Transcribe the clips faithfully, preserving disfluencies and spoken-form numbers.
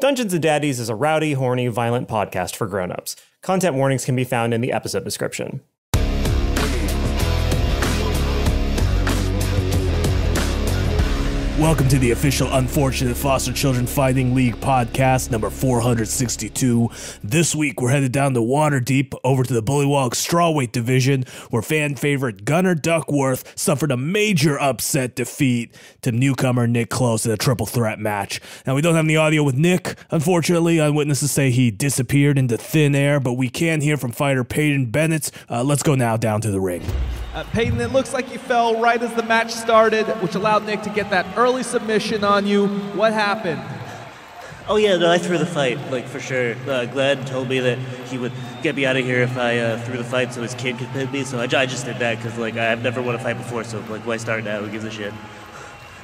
Dungeons and Daddies is a rowdy, horny, violent podcast for grown-ups. Content warnings can be found in the episode description. Welcome to the official Unfortunate Foster Children Fighting League podcast, number four hundred sixty-two. This week, we're headed down to Waterdeep, over to the Bullywog Strawweight division, where fan favorite Gunnar Duckworth suffered a major upset defeat to newcomer Nick Close in a triple threat match. Now, we don't have any audio with Nick, unfortunately. Eyewitnesses say he disappeared into thin air, but we can hear from fighter Payton Bennett. Uh, let's go now down to the ring. Uh, Payton, it looks like you fell right as the match started, which allowed Nick to get that early submission on you. What happened? Oh yeah, no, I threw the fight, like, for sure. Uh, Glenn told me that he would get me out of here if I uh, threw the fight so his kid could pin me, so I, I just did that, because, like, I've never won a fight before, so, like, why start now? Who gives a shit?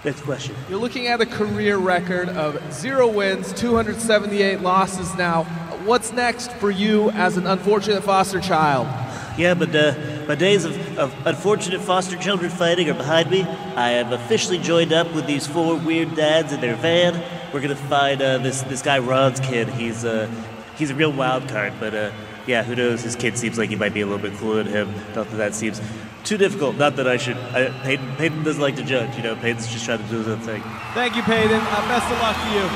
Next question. You're looking at a career record of zero wins, two hundred seventy-eight losses now. What's next for you as an unfortunate foster child? Yeah, but uh, my days of, of unfortunate foster children fighting are behind me. I have officially joined up with these four weird dads in their van. We're gonna find uh, this this guy Ron's kid. He's uh, he's a real wild card, but uh, yeah, who knows? His kid seems like he might be a little bit cooler than him. Not that that seems too difficult. Not that I should. I, Payton, Payton doesn't like to judge. You know, Payton's just trying to do his own thing. Thank you, Payton. Uh, best of luck to you.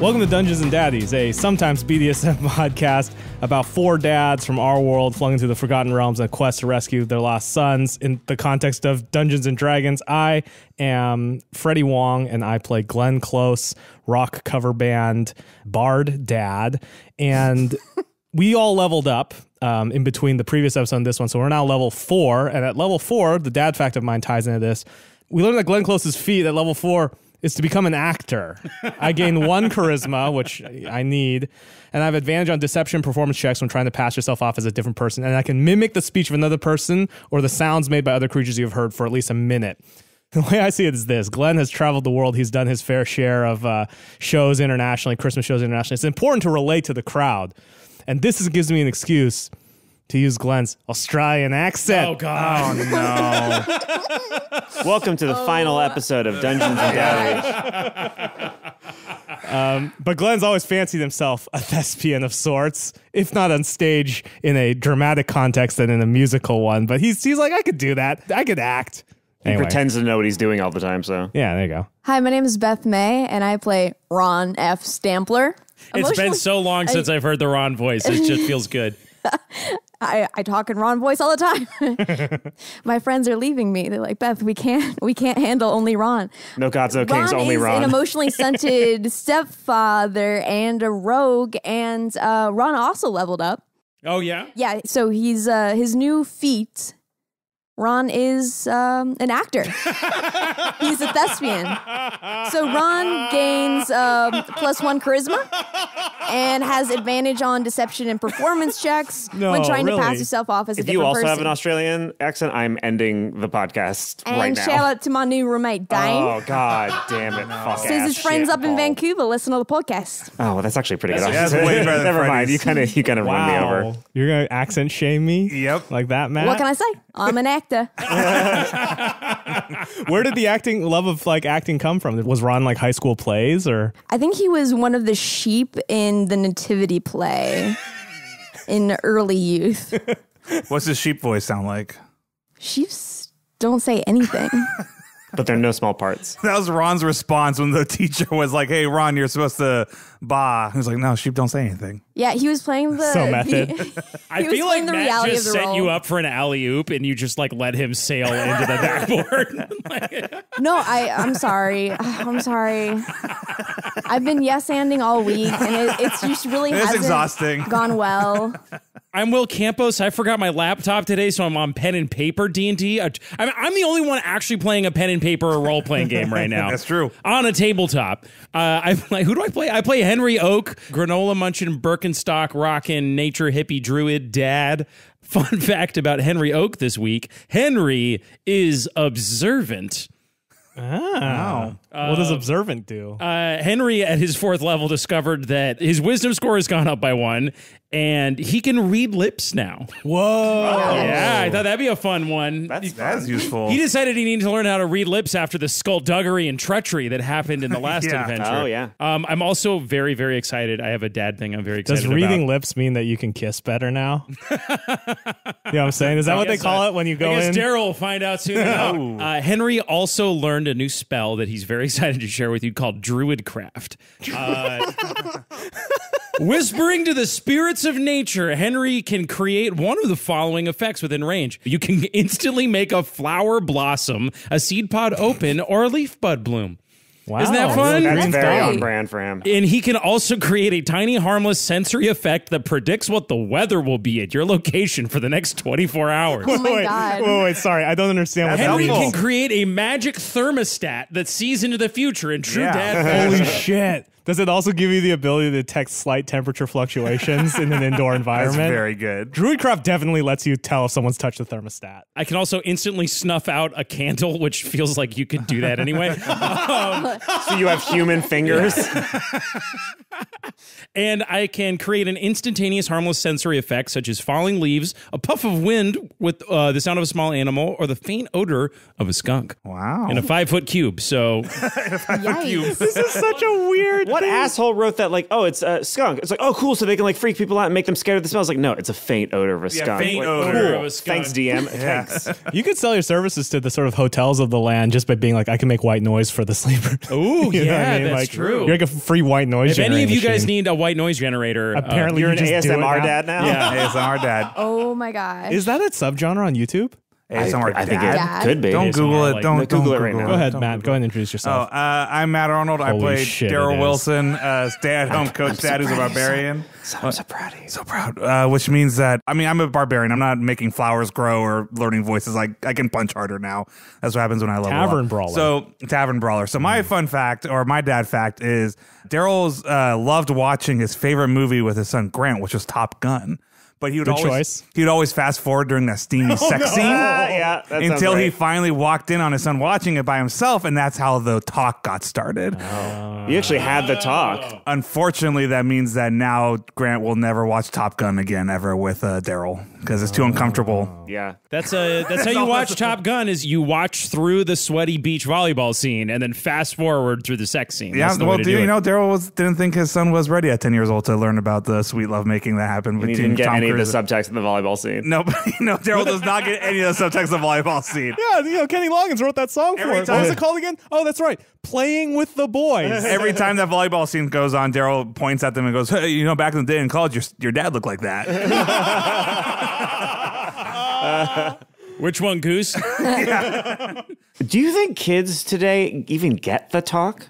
Welcome to Dungeons and Daddies, a sometimes B D S M podcast about four dads from our world flung into the Forgotten Realms on a quest to rescue their lost sons in the context of Dungeons and Dragons. I am Freddie Wong, and I play Glenn Close, rock cover band, bard dad, and we all leveled up um, in between the previous episode and this one, so we're now level four, and at level four, the dad fact of mine ties into this. We learned that Glenn Close's feat at level four is to become an actor. I gain one charisma, which I need, and I have advantage on deception performance checks when trying to pass yourself off as a different person, and I can mimic the speech of another person or the sounds made by other creatures you've heard for at least a minute. The way I see it is this. Glenn has traveled the world. He's done his fair share of uh, shows internationally, Christmas shows internationally. It's important to relate to the crowd, and this is, gives me an excuse to use Glenn's Australian accent. Oh, God. Oh, no. Welcome to the oh. final episode of Dungeons and Daddies. Um, but Glenn's always fancied himself a thespian of sorts, if not on stage in a dramatic context than in a musical one. But he's, he's like, I could do that. I could act. He anyway. pretends to know what he's doing all the time, so. Yeah, there you go. Hi, my name is Beth May, and I play Ron F. Stampler. It's been so long I, since I've heard the Ron voice. It just feels good. I, I talk in Ron voice all the time. My friends are leaving me. They're like, Beth, we can't we can't handle only Ron. No gods, no kings, only Ron. Ron is an emotionally scented stepfather and a rogue, and uh, Ron also leveled up. Oh, yeah? Yeah, so he's uh, his new feat, Ron is um, an actor. He's a thespian. So Ron gains um, plus one charisma and has advantage on deception and performance checks no, when trying really? to pass yourself off as if a different person. If you also person. have an Australian accent, I'm ending the podcast and right now. And shout out to my new roommate, Dane. Oh, God damn it. Fuck Says ass his friends shit, up in Paul. Vancouver listen to the podcast. Oh, well, that's actually pretty that's good. That's way better than Never mind. You kind of you kind of wow. run me over. You're going to accent shame me? Yep. Like that, Matt? What can I say? I'm an actor. Where did the acting love of like acting come from? Was Ron like high school plays or? I think he was one of the sheep in the nativity play in early youth. What's his sheep voice sound like? Sheeps don't say anything. But they're no small parts. That was Ron's response when the teacher was like, hey, Ron, you're supposed to bah. He was like, no, sheep don't say anything. Yeah, he was playing the... So method. He, he I feel like the Matt just the set role. you up for an alley-oop and you just like let him sail into the backboard. No, I, I'm sorry. I'm sorry. I've been yes-anding all week and it, it's just really it's hasn't exhausting. gone well. I'm Will Campos. I forgot my laptop today, so I'm on pen and paper D and D. I'm, I'm the only one actually playing a pen and paper role-playing game right now. That's true. On a tabletop. Uh, I play, who do I play? I play Henry Oak, granola munching, Birkenstock rockin', nature hippie druid dad. Fun fact about Henry Oak this week. Henry is observant. Ah. Wow. What does observant do? Uh, Henry at his fourth level discovered that his wisdom score has gone up by one, and he can read lips now. Whoa. Oh. Yeah, I thought that'd be a fun one. That's, that's useful. He decided he needed to learn how to read lips after the skullduggery and treachery that happened in the last yeah. adventure. Oh, yeah. Um, I'm also very, very excited. I have a dad thing I'm very excited about. Does reading about. lips mean that you can kiss better now? You know what I'm saying? Is that I what they call I, it when you go in? I guess Daryl will find out soon. No. uh, Henry also learned a new spell that he's very excited to share with you called Druidcraft. Uh, whispering to the spirits of nature, Henry can create one of the following effects within range. You can instantly make a flower blossom, a seed pod open, or a leaf bud bloom. Wow. Isn't that fun? That's, That's very on brand for him. And he can also create a tiny, harmless sensory effect that predicts what the weather will be at your location for the next twenty-four hours. Oh my wait, God. Wait, wait, sorry. I don't understand. That's Henry helpful. Can create a magic thermostat that sees into the future in true yeah. dad. Holy shit. Does it also give you the ability to detect slight temperature fluctuations in an indoor environment? That's very good. Druidcraft definitely lets you tell if someone's touched the thermostat. I can also instantly snuff out a candle, which feels like you could do that anyway. Um, so you have human fingers. Yeah. And I can create an instantaneous harmless sensory effect, such as falling leaves, a puff of wind with uh, the sound of a small animal, or the faint odor of a skunk. Wow. In a five-foot cube, so... In a five-foot cube. This is such a weird... What asshole wrote that? Like, oh, it's a skunk. It's like, oh, cool. So they can like freak people out and make them scared of the smell. It's like, no, it's a faint odor of a yeah, skunk. Faint like, odor cool. of a skunk. Thanks, D M. Yeah. Thanks. You could sell your services to the sort of hotels of the land just by being like, I can make white noise for the sleeper. Oh, yeah, I mean? That's like, true. You're like a free white noise. If any of you machine. guys need a white noise generator, apparently um, you're you an A S M R dad now. Yeah, A S M R dad. Oh my god. Is that a subgenre on YouTube? A S M R I, I think it could be. Don't A S M R. Google it. Like, don't, don't Google it right now. Go ahead, don't Matt. Google. Go ahead and introduce yourself. Oh, uh, I'm Matt Arnold. Holy I played Daryl Wilson, uh, stay-at-home coach, so dad who's a barbarian. So, so I'm so proud of you. So proud. Uh, which means that, I mean, I'm a barbarian. I'm not making flowers grow or learning voices. I, I can punch harder now. That's what happens when I level up. Tavern brawler. So, tavern brawler. So my mm. fun fact, or my dad fact, is Daryl's uh, loved watching his favorite movie with his son Grant, which was Top Gun. But he would Good always choice. He would always fast forward during that steamy oh, sex no. scene ah, yeah, that until he finally walked in on his son watching it by himself, and that's how the talk got started. Oh. You actually had the talk. Unfortunately, that means that now Grant will never watch Top Gun again ever with uh, Daryl because it's too uncomfortable. Yeah, that's a that's, that's how you watch Top Gun is you watch through the sweaty beach volleyball scene and then fast forward through the sex scene. Yeah, well, do, do you know Daryl didn't think his son was ready at ten years old to learn about the sweet lovemaking that happened between Tom. The subtext in the volleyball scene. No, but, you know, Daryl does not get any of the subtext of the volleyball scene. Yeah, you know, Kenny Loggins wrote that song Every for him. What was it called again? Oh, that's right. Playing with the boys. Every time that volleyball scene goes on, Daryl points at them and goes, hey, you know, back in the day in college, your, your dad looked like that. uh, Which one, Goose? Yeah. Do you think kids today even get the talk?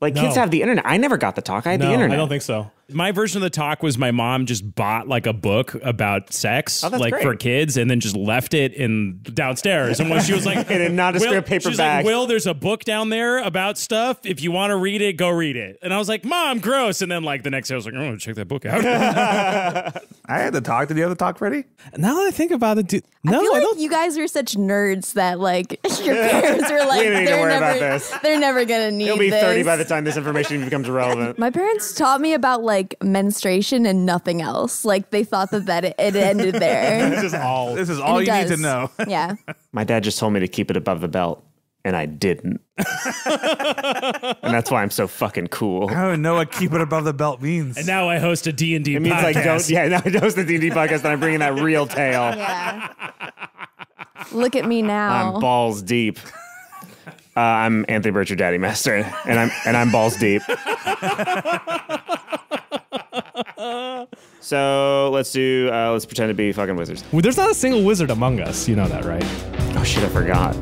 Like, no. Kids have the internet. I never got the talk. I had no, the internet. I don't think so. My version of the talk was my mom just bought like a book about sex, oh, like great. for kids, and then just left it in downstairs. And when she was like, in a nondescript paper she's bag, like, Will, there's a book down there about stuff. If you want to read it, go read it. And I was like, Mom, gross. And then like the next day, I was like, oh, check that book out. I had the talk. Did you have the talk, Freddie? Now that I think about it, dude, no, I feel like I don't. You guys were such nerds that like your parents were like, we need to worry never, about this. They're never gonna need. You'll be this. thirty by the time this information becomes relevant. My parents taught me about like. Like menstruation and nothing else. Like they thought that, that it, it ended there. This is all. This is all you does. need to know. Yeah. My dad just told me to keep it above the belt, and I didn't. And that's why I'm so fucking cool. I don't know what keep it above the belt means. And now I host a D and D podcast. It means podcast. like don't. Yeah. Now I host a D and D podcast, and I'm bringing that real tale. Yeah. Look at me now. I'm balls deep. Uh, I'm Anthony Burch, your daddy master, and I'm and I'm balls deep. So let's do, uh, let's pretend to be fucking wizards. Well, there's not a single wizard among us. You know that, right? Oh shit, I forgot.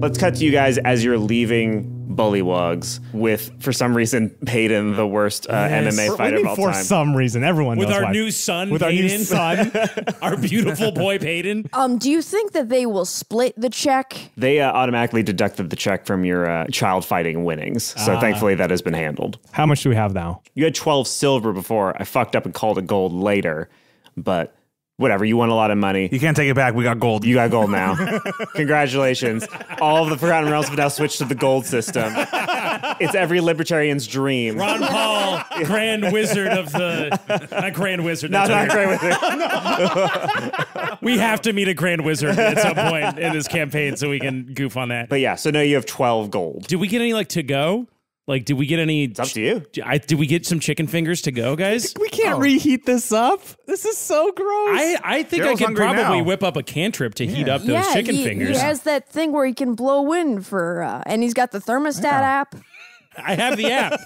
Let's cut to you guys as you're leaving Bullywogs with, for some reason, Payton, the worst uh, yes. M M A fighter of all time. For some reason, everyone with knows our why. new son, with Payton, our new son, our beautiful boy Payton. Um, do you think that they will split the check? They uh, automatically deducted the check from your uh, child fighting winnings, so uh, thankfully that has been handled. How much do we have now? You had twelve silver before. I fucked up and called it gold later, but whatever, you won a lot of money. You can't take it back. We got gold. You got gold now. Congratulations. All of the Forgotten Realms have now switched to the gold system. It's every libertarian's dream. Ron Paul, Grand Wizard of the... Not Grand Wizard. No, not Grand Wizard. We have to meet a Grand Wizard at some point in this campaign so we can goof on that. But yeah, so now you have twelve gold. Did we get any, like, to go? Like, did we get any... It's up to you. I, did we get some chicken fingers to go, guys? We can't oh. reheat this up. This is so gross. I, I think Daryl's I can probably now. whip up a cantrip to yeah. heat up yeah, those chicken he, fingers. He has that thing where he can blow wind for... Uh, and he's got the thermostat yeah. app. I have the app.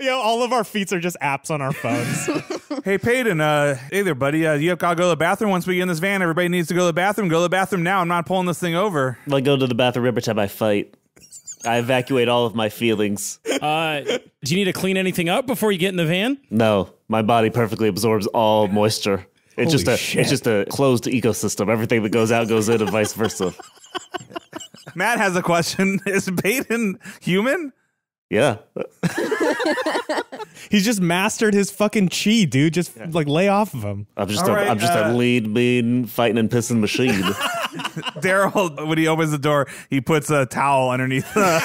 You know, all of our feats are just apps on our phones. Hey, Payton. Uh, hey there, buddy. Uh, you gotta go to the bathroom once we get in this van. Everybody needs to go to the bathroom. Go to the bathroom now. I'm not pulling this thing over. I'll go to the bathroom every time I fight. I evacuate all of my feelings. Uh, do you need to clean anything up before you get in the van? No, my body perfectly absorbs all moisture. It's Holy just a shit. it's just a closed ecosystem. Everything that goes out goes in, and vice versa. Matt has a question. Is Payton human? Yeah. He's just mastered his fucking chi, dude. Just yeah. like lay off of him. I'm just a, right, I'm just uh, a lead, mean, fighting and pissing machine. Daryl, when he opens the door, he puts a towel underneath the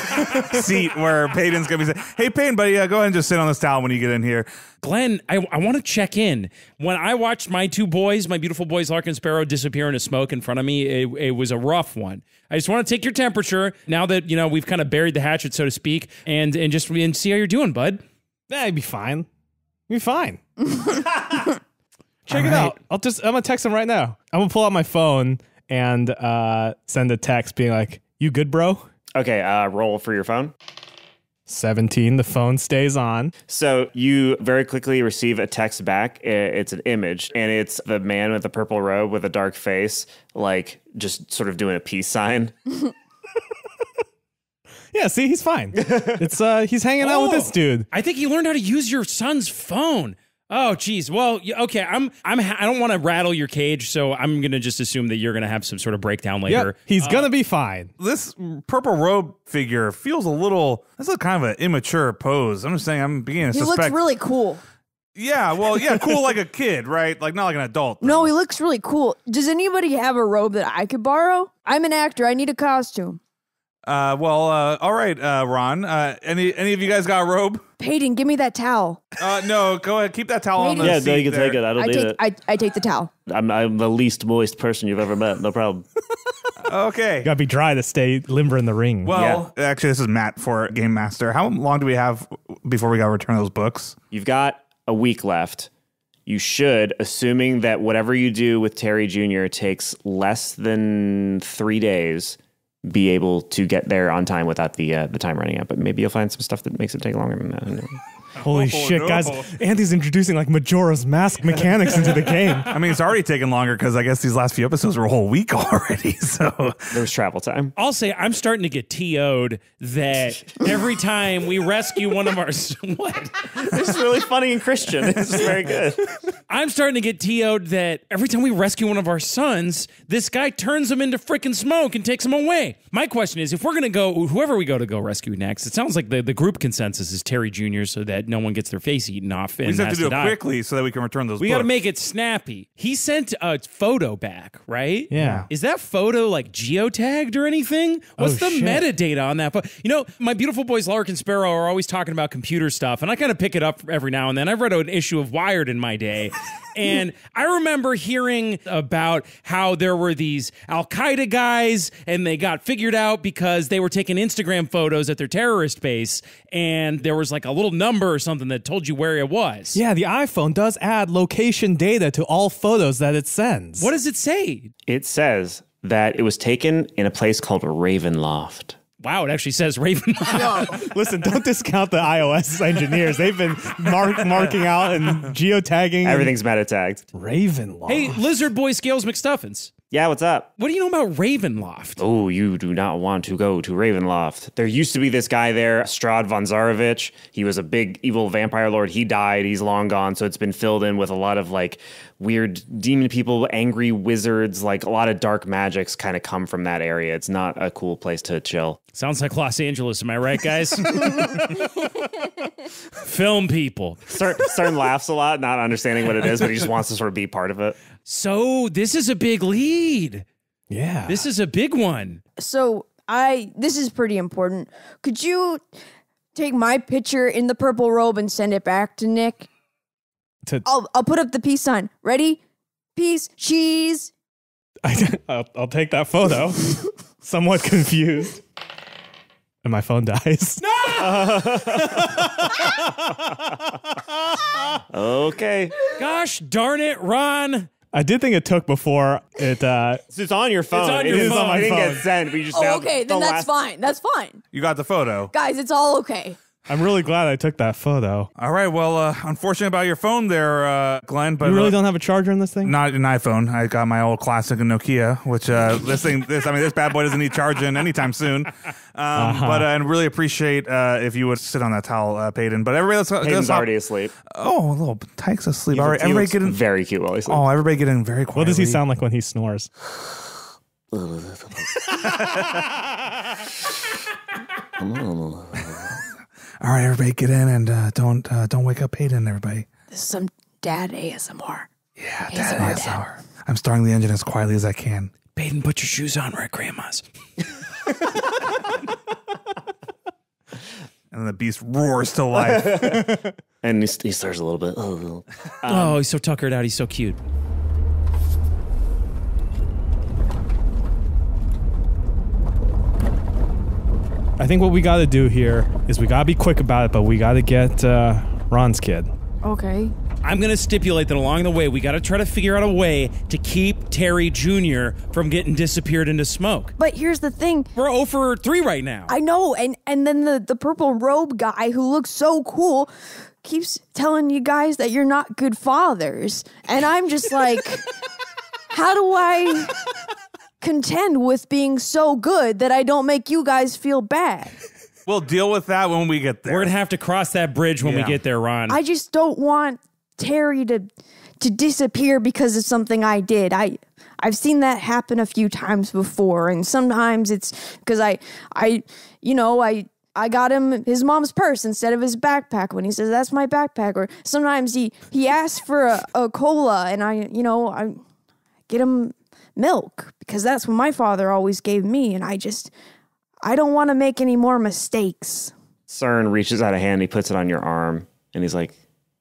seat where Payton's going to be saying, hey, Payton, buddy, uh, go ahead and just sit on this towel when you get in here. Glenn, I, I want to check in. When I watched my two boys, my beautiful boys, Lark and Sparrow, disappear into smoke in front of me, it, it was a rough one. I just want to take your temperature now that, you know, we've kind of buried the hatchet, so to speak, and, and just and see how you're doing, bud. Yeah, you'd be fine. You'd be fine. Check All it right. out. I'll just, I'm going to text him right now. I'm going to pull out my phone and uh, send a text being like, you good, bro? Okay, uh, roll for your phone. seventeen, the phone stays on. So you very quickly receive a text back. It's an image, and it's the man with the purple robe with a dark face, like just sort of doing a peace sign. Yeah, see, he's fine. It's uh, he's hanging oh, out with this dude. I think he learned how to use your son's phone. Oh, geez. Well, okay. I'm. I'm. Ha I don't want to rattle your cage, so I'm gonna just assume that you're gonna have some sort of breakdown later. Yep, he's uh, gonna be fine. This purple robe figure feels a little. That's a kind of an immature pose. I'm just saying. I'm beginning to he suspect. He looks really cool. Yeah. Well. Yeah. Cool, like a kid, right? Like not like an adult. Though. No, he looks really cool. Does anybody have a robe that I could borrow? I'm an actor. I need a costume. Uh. Well. Uh. All right. Uh. Ron. Uh. Any. Any of you guys got a robe? Payton, give me that towel. Uh, no, go ahead. Keep that towel Payton. on the Yeah, seat no, you can there. take it. I don't I need take, it. I, I take the towel. I'm, I'm the least moist person you've ever met. No problem. Okay. You gotta be dry to stay limber in the ring. Well, yeah. Actually, this is Matt for Game Master. How long do we have before we gotta return those books? You've got a week left. You should, assuming that whatever you do with Terry Junior takes less than three days... be able to get there on time without the uh, the time running out. But maybe you'll find some stuff that makes it take longer than that. No. Holy oh, shit, no. guys. Andy's introducing like Majora's Mask mechanics into the game. I mean, it's already taken longer because I guess these last few episodes were a whole week already. So there's travel time. I'll say I'm starting to get T O'd that every time we rescue one of our... What? This is really funny and Christian. This is very good. I'm starting to get T O'd that every time we rescue one of our sons, this guy turns them into freaking smoke and takes them away. My question is, if we're going to go, whoever we go to go rescue next, it sounds like the, the group consensus is Terry Junior so that no one gets their face eaten off. And we just have to do it die. quickly so that we can return those We got to make it snappy. He sent a photo back, right? Yeah. Is that photo like geotagged or anything? What's oh, the shit. metadata on that? You know, my beautiful boys Lark and Sparrow are always talking about computer stuff, and I kind of pick it up every now and then. I've read an issue of Wired in my day. And I remember hearing about how there were these Al-Qaeda guys and they got figured out because they were taking Instagram photos at their terrorist base. And there was like a little number or something that told you where it was. Yeah, the iPhone does add location data to all photos that it sends. What does it say? It says that it was taken in a place called Ravenloft. Wow, it actually says Ravenloft. Listen, don't discount the iOS engineers. They've been mark marking out and geotagging. Everything's meta-tagged. Ravenloft. Hey, Blizzard Boys Kills McStuffins. Yeah, what's up? What do you know about Ravenloft? Oh, you do not want to go to Ravenloft. There used to be this guy there, Strahd Von Zarovich. He was a big evil vampire lord. He died. He's long gone. So it's been filled in with a lot of like weird demon people, angry wizards, like a lot of dark magics kind of come from that area. It's not a cool place to chill. Sounds like Los Angeles. Am I right, guys? Film people. Cern, Cern laughs a lot, not understanding what it is, but he just wants to sort of be part of it. So this is a big lead. Yeah. This is a big one. So I, this is pretty important. Could you take my picture in the purple robe and send it back to Nick? To I'll, I'll put up the peace sign. Ready? Peace, cheese. I, I'll, I'll take that photo. Somewhat confused. And my phone dies. No! Uh, okay. Gosh darn it, Ron. I did think it took before it. Uh, so it's on your phone. It's on your it phone. Is on my it phone. Didn't get sent. But you just oh, okay. The then that's fine. That's fine. You got the photo. Guys, it's all okay. I'm really glad I took that photo. All right. Well, uh, unfortunate about your phone there, uh, Glenn. But you really uh, don't have a charger in this thing? Not an iPhone. I got my old classic Nokia, which uh, this thing, this I mean, this bad boy doesn't need charging anytime soon. Um, uh-huh. But I uh, really appreciate uh, if you would sit on that towel, uh, Payton. But everybody, let's go. Payton's let's already asleep. Oh, a little Tyke's asleep. All right. Everybody get in. Very cute while he sleeps. Oh, everybody get in very quiet. What does he sound like when he snores? All right, everybody, get in and uh, don't uh, don't wake up Payton, everybody. This is some dad A S M R. Yeah, dad A S M R. Dad. I'm starting the engine as quietly as I can. Payton, put your shoes on. We're at Grandma's. And the beast roars to life. And he, he starts a little bit. Um, oh, he's so tuckered out. He's so cute. I think what we got to do here is we got to be quick about it, but we got to get uh, Ron's kid. Okay. I'm going to stipulate that along the way, we got to try to figure out a way to keep Terry Junior from getting disappeared into smoke. But here's the thing. We're oh for three right now. I know. And, and then the, the purple robe guy who looks so cool keeps telling you guys that you're not good fathers. And I'm just like, how do I... contend with being so good that I don't make you guys feel bad. We'll deal with that when we get there. We're gonna have to cross that bridge when yeah. we get there, Ron. I just don't want Terry to to disappear because of something I did. I I've seen that happen a few times before, and sometimes it's because I I you know I I got him his mom's purse instead of his backpack when he says that's my backpack, or sometimes he he asks for a, a cola and I you know I get him milk, because that's what my father always gave me, and I just, I don't want to make any more mistakes. Cern reaches out a hand, he puts it on your arm, and he's like,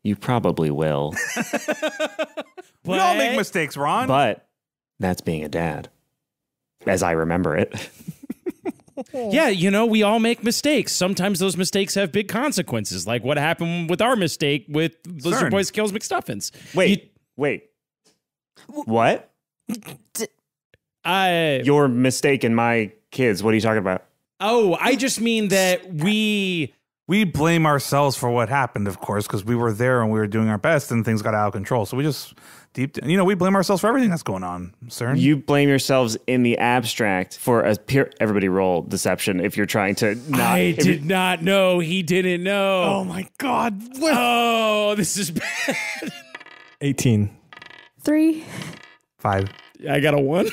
you probably will. But, we all make mistakes, Ron. But that's being a dad, as I remember it. Yeah, you know, we all make mistakes. Sometimes those mistakes have big consequences, like what happened with our mistake with Blizzard Boys Kills McStuffins. Wait, you, wait. W what? I, Your mistake and my kids. What are you talking about? Oh, I just mean that we... We blame ourselves for what happened, of course, because we were there and we were doing our best and things got out of control. So we just... Deep, you know, we blame ourselves for everything that's going on, sir. You blame yourselves in the abstract for a peer. Everybody roll deception if you're trying to not. I did not know. He didn't know. Oh, my God. Oh, this is bad. eighteen. Three. Five. I got a one.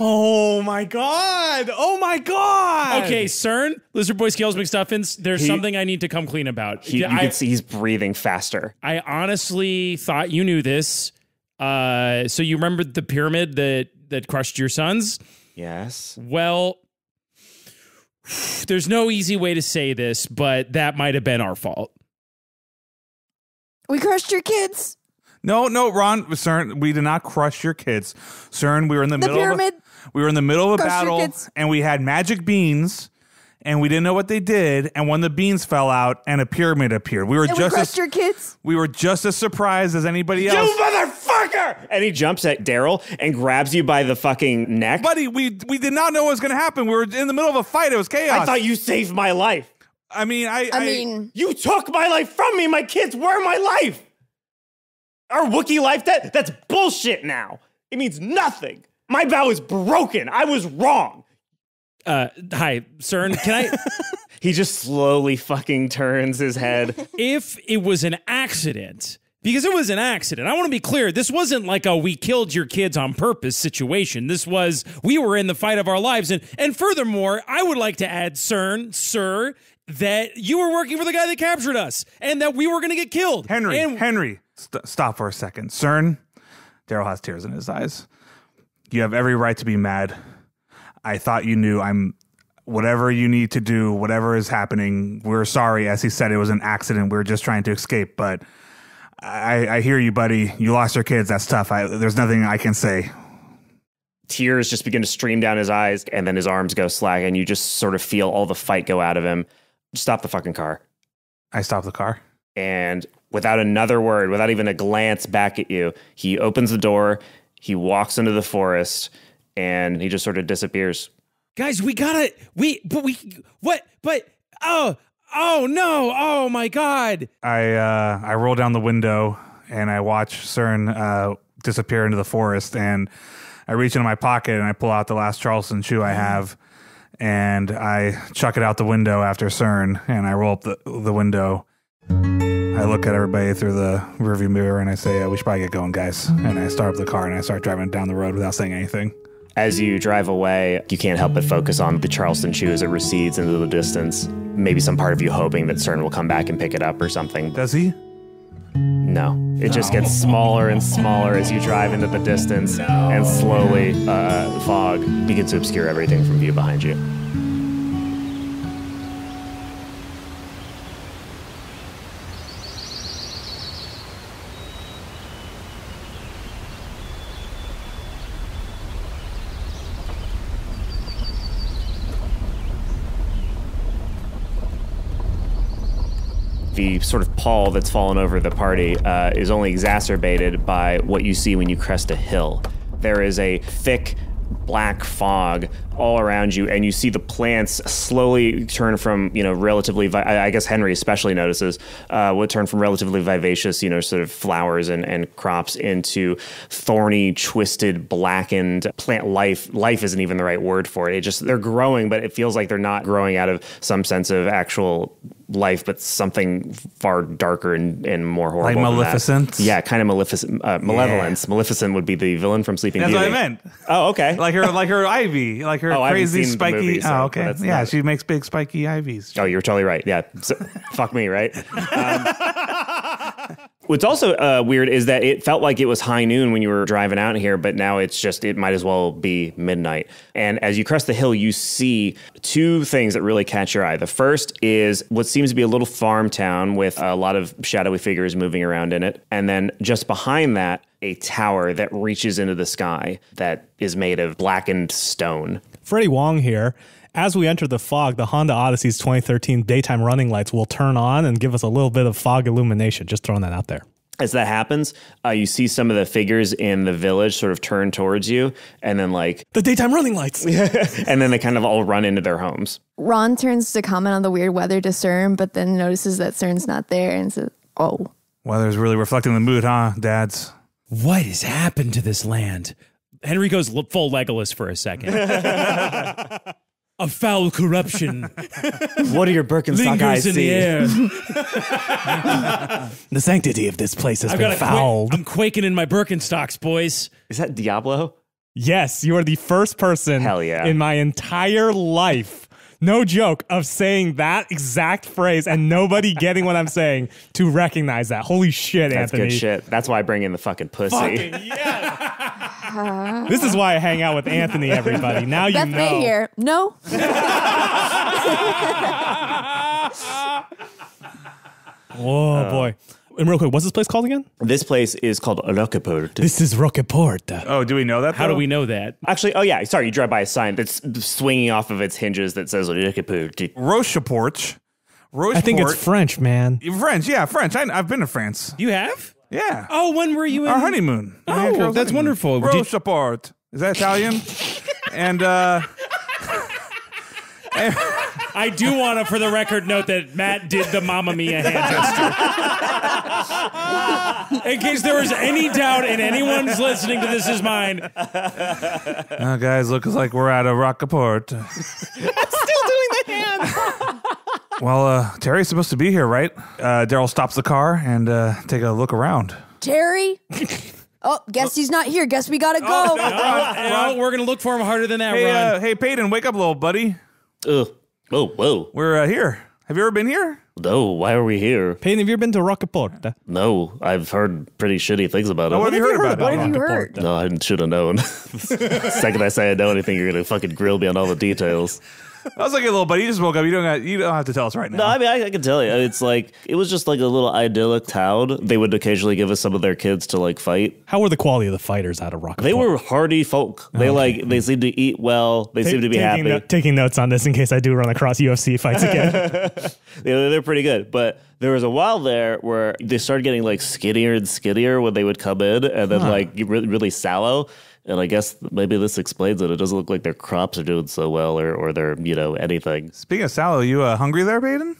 Oh my God. Oh my God. Okay, Cern, Lizard Boy Scales McStuffins, there's he, something I need to come clean about. He, you I, can see he's breathing faster. I honestly thought you knew this. Uh, so you remember the pyramid that, that crushed your sons? Yes. Well, there's no easy way to say this, but that might have been our fault. We crushed your kids. No, no, Ron, Cern, we did not crush your kids. Cern, we were in the, the middle pyramid. Of a, we were in the middle of a battle and we had magic beans and we didn't know what they did, and when the beans fell out and a pyramid appeared. We were and just we crushed as, your kids. We were just as surprised as anybody else. You motherfucker! And he jumps at Daryl and grabs you by the fucking neck. Buddy, we we did not know what was gonna happen. We were in the middle of a fight, it was chaos. I thought you saved my life. I mean I I, I mean you took my life from me, my kids were my life. Our Wookiee life, that, that's bullshit now. It means nothing. My vow is broken. I was wrong. Uh, hi, Cern, can I... He just slowly fucking turns his head. If it was an accident, because it was an accident, I want to be clear, this wasn't like a we killed your kids on purpose situation. This was, we were in the fight of our lives. And, and furthermore, I would like to add, Cern, sir, that you were working for the guy that captured us and that we were going to get killed. Henry, and Henry, st stop for a second. Cern, Daryl has tears in his eyes. You have every right to be mad. I thought you knew. I'm... Whatever you need to do, whatever is happening, we're sorry. As he said, it was an accident. We were just trying to escape. But I, I hear you, buddy. You lost your kids. That's tough. I, there's nothing I can say. Tears just begin to stream down his eyes, and then his arms go slack, and you just sort of feel all the fight go out of him. Stop the fucking car. I stop the car. And without another word, without even a glance back at you, he opens the door, he walks into the forest, and he just sort of disappears. Guys, we gotta, we, but we, what, but, oh, oh no, oh my God. I, uh, I roll down the window and I watch Cern, uh, disappear into the forest, and I reach into my pocket and I pull out the last Charleston shoe I have and I chuck it out the window after Cern, and I roll up the, the window. I look at everybody through the rearview mirror and I say, uh, we should probably get going, guys. And I start up the car and I start driving down the road without saying anything. As you drive away, you can't help but focus on the Charleston shoe as it recedes into the distance. Maybe some part of you hoping that Cern will come back and pick it up or something. Does he? No. It no. just gets smaller and smaller as you drive into the distance, no. and slowly uh, fog begins to obscure everything from view behind you. The sort of pall that's fallen over the party uh, is only exacerbated by what you see when you crest a hill. There is a thick black fog all around you, and you see the plants slowly turn from, you know, relatively, vi I guess Henry especially notices, uh, would turn from relatively vivacious, you know, sort of flowers and, and crops into thorny, twisted, blackened plant life. Life isn't even the right word for it. It just, they're growing, but it feels like they're not growing out of some sense of actual life, but something far darker and, and more horrible. Like Maleficent? Yeah, kind of maleficent, uh, malevolence. Yeah. Maleficent would be the villain from Sleeping Beauty. That's what I meant. Oh, okay. Like her, like her ivy, like her oh, crazy spiky. Movie, so oh, okay. Yeah, not... she makes big spiky ivies. Oh, you're totally right. Yeah, so, fuck me, right? Um, what's also uh, weird is that it felt like it was high noon when you were driving out here, but now it's just, it might as well be midnight. And as you crest the hill, you see two things that really catch your eye. The first is what seems to be a little farm town with a lot of shadowy figures moving around in it. And then just behind that, a tower that reaches into the sky that is made of blackened stone. Freddie Wong here. As we enter the fog, the Honda Odyssey's twenty thirteen daytime running lights will turn on and give us a little bit of fog illumination. Just throwing that out there. As that happens, uh, you see some of the figures in the village sort of turn towards you, and then like... the daytime running lights! And then they kind of all run into their homes. Ron turns to comment on the weird weather to Cern, but then notices that Cern's not there and says, oh. Weather's really reflecting the mood, huh, dads? What has happened to this land? Henry goes full Legolas for a second. A foul corruption. What are your Birkenstock eyes in the air? The sanctity of this place has been fouled. Qu I'm quaking in my Birkenstocks, boys. Is that Diablo? Yes, you are the first person Hell yeah. in my entire life, no joke, of saying that exact phrase and nobody getting what I'm saying to recognize that. Holy shit, That's Anthony. That's good shit. That's why I bring in the fucking pussy. Fucking yes. This is why I hang out with Anthony, everybody. Now you Beth know. Beth May here. No. Oh, uh, boy. And real quick, what's this place called again? This place is called Roqueporte. This is Roqueporte. Oh, do we know that? How though? do we know that? Actually, oh, yeah. Sorry, you drive by a sign that's swinging off of its hinges that says Roqueporte. Roqueporte. Roqueporte. I think it's French, man. French, yeah, French. I, I've been to France. You have? Yeah. Oh, when were you in? Our honeymoon. Oh, that's honeymoon. Wonderful. Roqueporte. Is that Italian? and, uh... and I do want to, for the record, note that Matt did the Mamma Mia hand gesture. In case there was any doubt in anyone's listening to This Is Mine. Uh, guys, looks like we're out of Roqueporte. I'm still doing the hand. Well, uh, Terry's supposed to be here, right? Uh, Daryl stops the car and uh, take a look around. Terry? Oh, guess he's not here. Guess we gotta go. Oh, no, Ron, Ron, we're gonna look for him harder than that, hey, Ron. Uh, hey, Payton, wake up, little buddy. Ugh. Oh, whoa. We're uh, here. Have you ever been here? No, why are we here? Payton, have you been to Roqueporte? No, I've heard pretty shitty things about it. What have you heard about it? What have you heard? No, I should have known. The second I say I know anything, you're gonna fucking grill me on all the details. I was like, hey, little buddy, you just woke up. You don't got, you don't have to tell us right now. No, I mean, I, I can tell you. It's like, it was just like a little idyllic town. They would occasionally give us some of their kids to, like, fight. How were the quality of the fighters out of Roqueporte? They were hardy folk. They, oh, like, okay. They seemed to eat well. They Ta seemed to be taking happy. No taking notes on this in case I do run across U F C fights again. Yeah, they're pretty good, but... There was a while there where they started getting like skinnier and skinnier when they would come in, and then huh. like really, really sallow. And I guess maybe this explains it. It doesn't look like their crops are doing so well, or or their, you know, anything. Speaking of sallow, you uh, hungry there, Payton?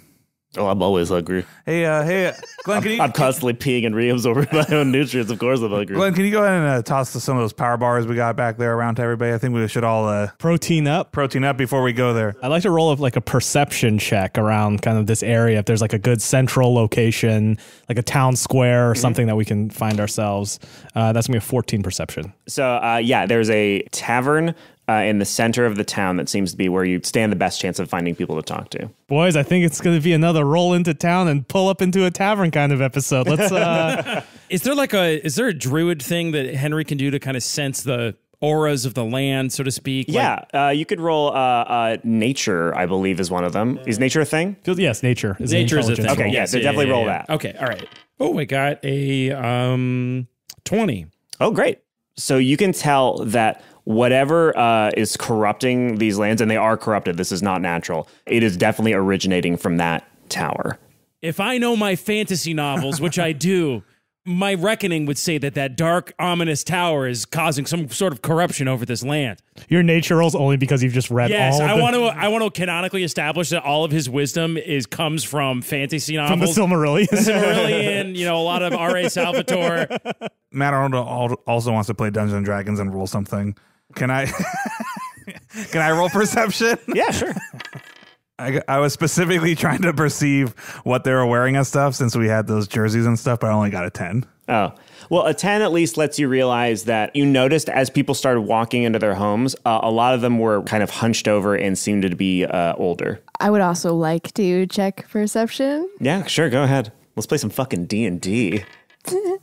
Oh, I'm always hungry. Hey, uh, hey, uh, Glenn, can I'm, you? I'm constantly peeing and reabsorbing my own nutrients. Of course, I'm hungry. Glenn, can you go ahead and uh, toss some of those power bars we got back there around to everybody? I think we should all uh, protein up. Protein up before we go there. I'd like to roll up like a perception check around kind of this area. If there's like a good central location, like a town square or mm-hmm. something that we can find ourselves, uh, that's gonna be a fourteen perception. So uh, yeah, there's a tavern. Uh, in the center of the town that seems to be where you stand the best chance of finding people to talk to. Boys, I think it's going to be another roll into town and pull up into a tavern kind of episode. Let's. Uh... is there like a is there a druid thing that Henry can do to kind of sense the auras of the land, so to speak? Yeah, like, uh, you could roll uh, uh, nature, I believe, is one of them. Is nature a thing? Yes, nature. Is nature is a thing. Okay, yeah, so yeah, definitely yeah, roll yeah. that. Okay, all right. Oh, I got a um, twenty. Oh, great. So you can tell that whatever uh, is corrupting these lands, and they are corrupted, this is not natural. It is definitely originating from that tower. If I know my fantasy novels, which I do, my reckoning would say that that dark, ominous tower is causing some sort of corruption over this land. Your nature rolls only because you've just read yes, all of I want to. I want to canonically establish that all of his wisdom is comes from fantasy novels. From the Silmarillion. Silmarillion, you know, a lot of R A Salvatore. Matt Arnold also wants to play Dungeons and Dragons and roll something. Can I can I roll perception? Yeah, sure. I, I was specifically trying to perceive what they were wearing and stuff since we had those jerseys and stuff, but I only got a ten. Oh, well, a ten at least lets you realize that you noticed as people started walking into their homes, uh, a lot of them were kind of hunched over and seemed to be uh, older. I would also like to check perception. Yeah, sure. Go ahead. Let's play some fucking D and D.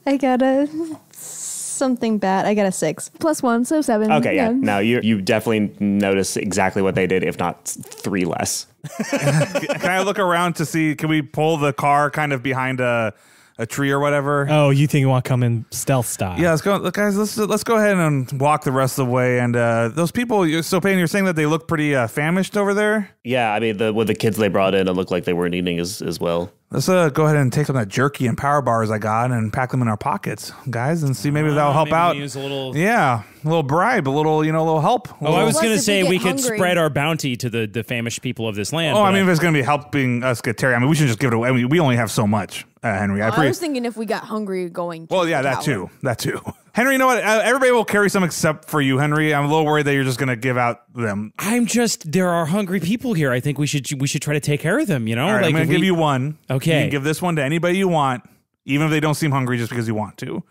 I got a... something bad. I got a six plus one, so seven. Okay, yeah. yeah. No, you you definitely notice exactly what they did, if not three less. Can I look around to see? Can we pull the car kind of behind a a tree or whatever? Oh, you think you want to come in stealth style? Yeah, let's go, look, guys. Let's let's go ahead and walk the rest of the way. And uh, those people, you're, so Payton, you're saying that they look pretty uh, famished over there. Yeah, I mean, the with the kids they brought in, it looked like they weren't eating as as well. Let's uh, go ahead and take some of that jerky and power bars I got and pack them in our pockets, guys, and see maybe uh, that'll help maybe out. Use a little, yeah, a little bribe, a little, you know, a little help. A little oh, I was going to say we, we could spread our bounty to the, the famished people of this land. Oh, I mean, I, if it's going to be helping us get Terry, I mean, we should just give it away. I mean, we only have so much, uh, Henry. I, well, I was thinking if we got hungry going to well, yeah, that too. That too. Henry, you know what? Everybody will carry some except for you, Henry. I'm a little worried that you're just going to give out them. I'm just, there are hungry people here. I think we should we should try to take care of them, you know? All right, like I'm going to give we, you one. Okay. You can give this one to anybody you want, even if they don't seem hungry just because you want to.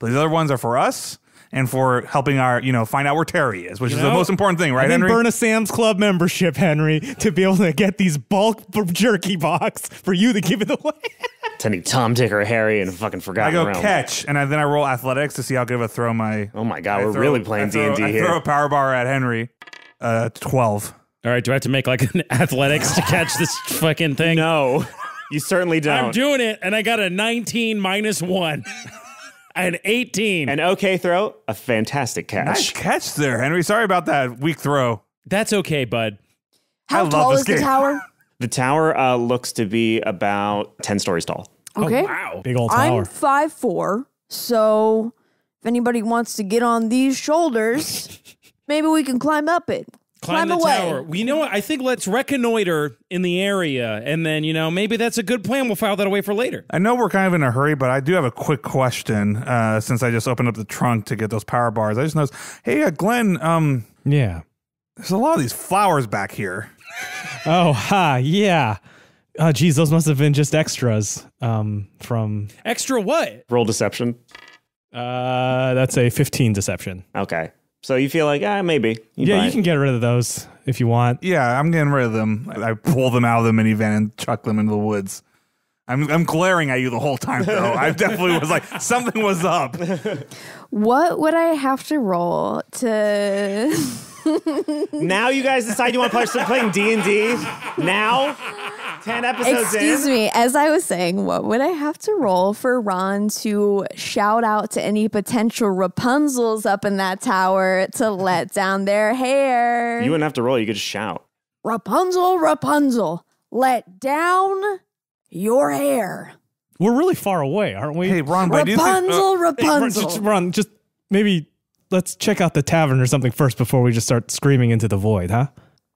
But the other ones are for us and for helping our, you know, find out where Terry is, which you is know? the most important thing, right, I Henry? Burn a Sam's Club membership, Henry, to be able to get these bulk jerky box for you to give it away. Tony Tom, Dick, or Harry, and fucking Forgotten Realms. I go realm. catch, and I, then I roll athletics to see how good of a throw my... Oh my god, I we're throw, really playing D and D here. I throw a power bar at Henry. Uh, twelve. All right, do I have to make like an athletics to catch this fucking thing? No, you certainly don't. I'm doing it, and I got a nineteen minus one. An eighteen. An okay throw, a fantastic catch. Nice catch there, Henry. Sorry about that weak throw. That's okay, bud. How I love tall this is game. the tower? The tower uh, looks to be about ten stories tall. Okay. Oh, wow. Big old tower. I'm five foot four, so if anybody wants to get on these shoulders, maybe we can climb up it. Climb, Climb the away. tower. You know what? I think let's reconnoiter in the area, and then, you know, maybe that's a good plan. We'll file that away for later. I know we're kind of in a hurry, but I do have a quick question, uh, since I just opened up the trunk to get those power bars. I just noticed, hey, uh, Glenn, um, yeah, there's a lot of these flowers back here. Oh, ha, yeah. Oh, geez, those must have been just extras um, from... Extra what? Roll deception. Uh, that's a fifteen deception. Okay. So you feel like, ah, maybe. You yeah, you can get rid of those if you want. Yeah, I'm getting rid of them. I pull them out of the minivan and chuck them into the woods. I'm, I'm glaring at you the whole time, though. I definitely was like, something was up. What would I have to roll to... Now you guys decide you want to start playing D and D? Now? ten episodes in. Excuse me. As I was saying, what would I have to roll for Ron to shout out to any potential Rapunzels up in that tower to let down their hair? You wouldn't have to roll. You could just shout. Rapunzel, Rapunzel, let down your hair. We're really far away, aren't we? Hey, Ron, but Rapunzel, I do think, uh, Rapunzel. Hey, Ron, just, Ron, just maybe let's check out the tavern or something first before we just start screaming into the void, huh?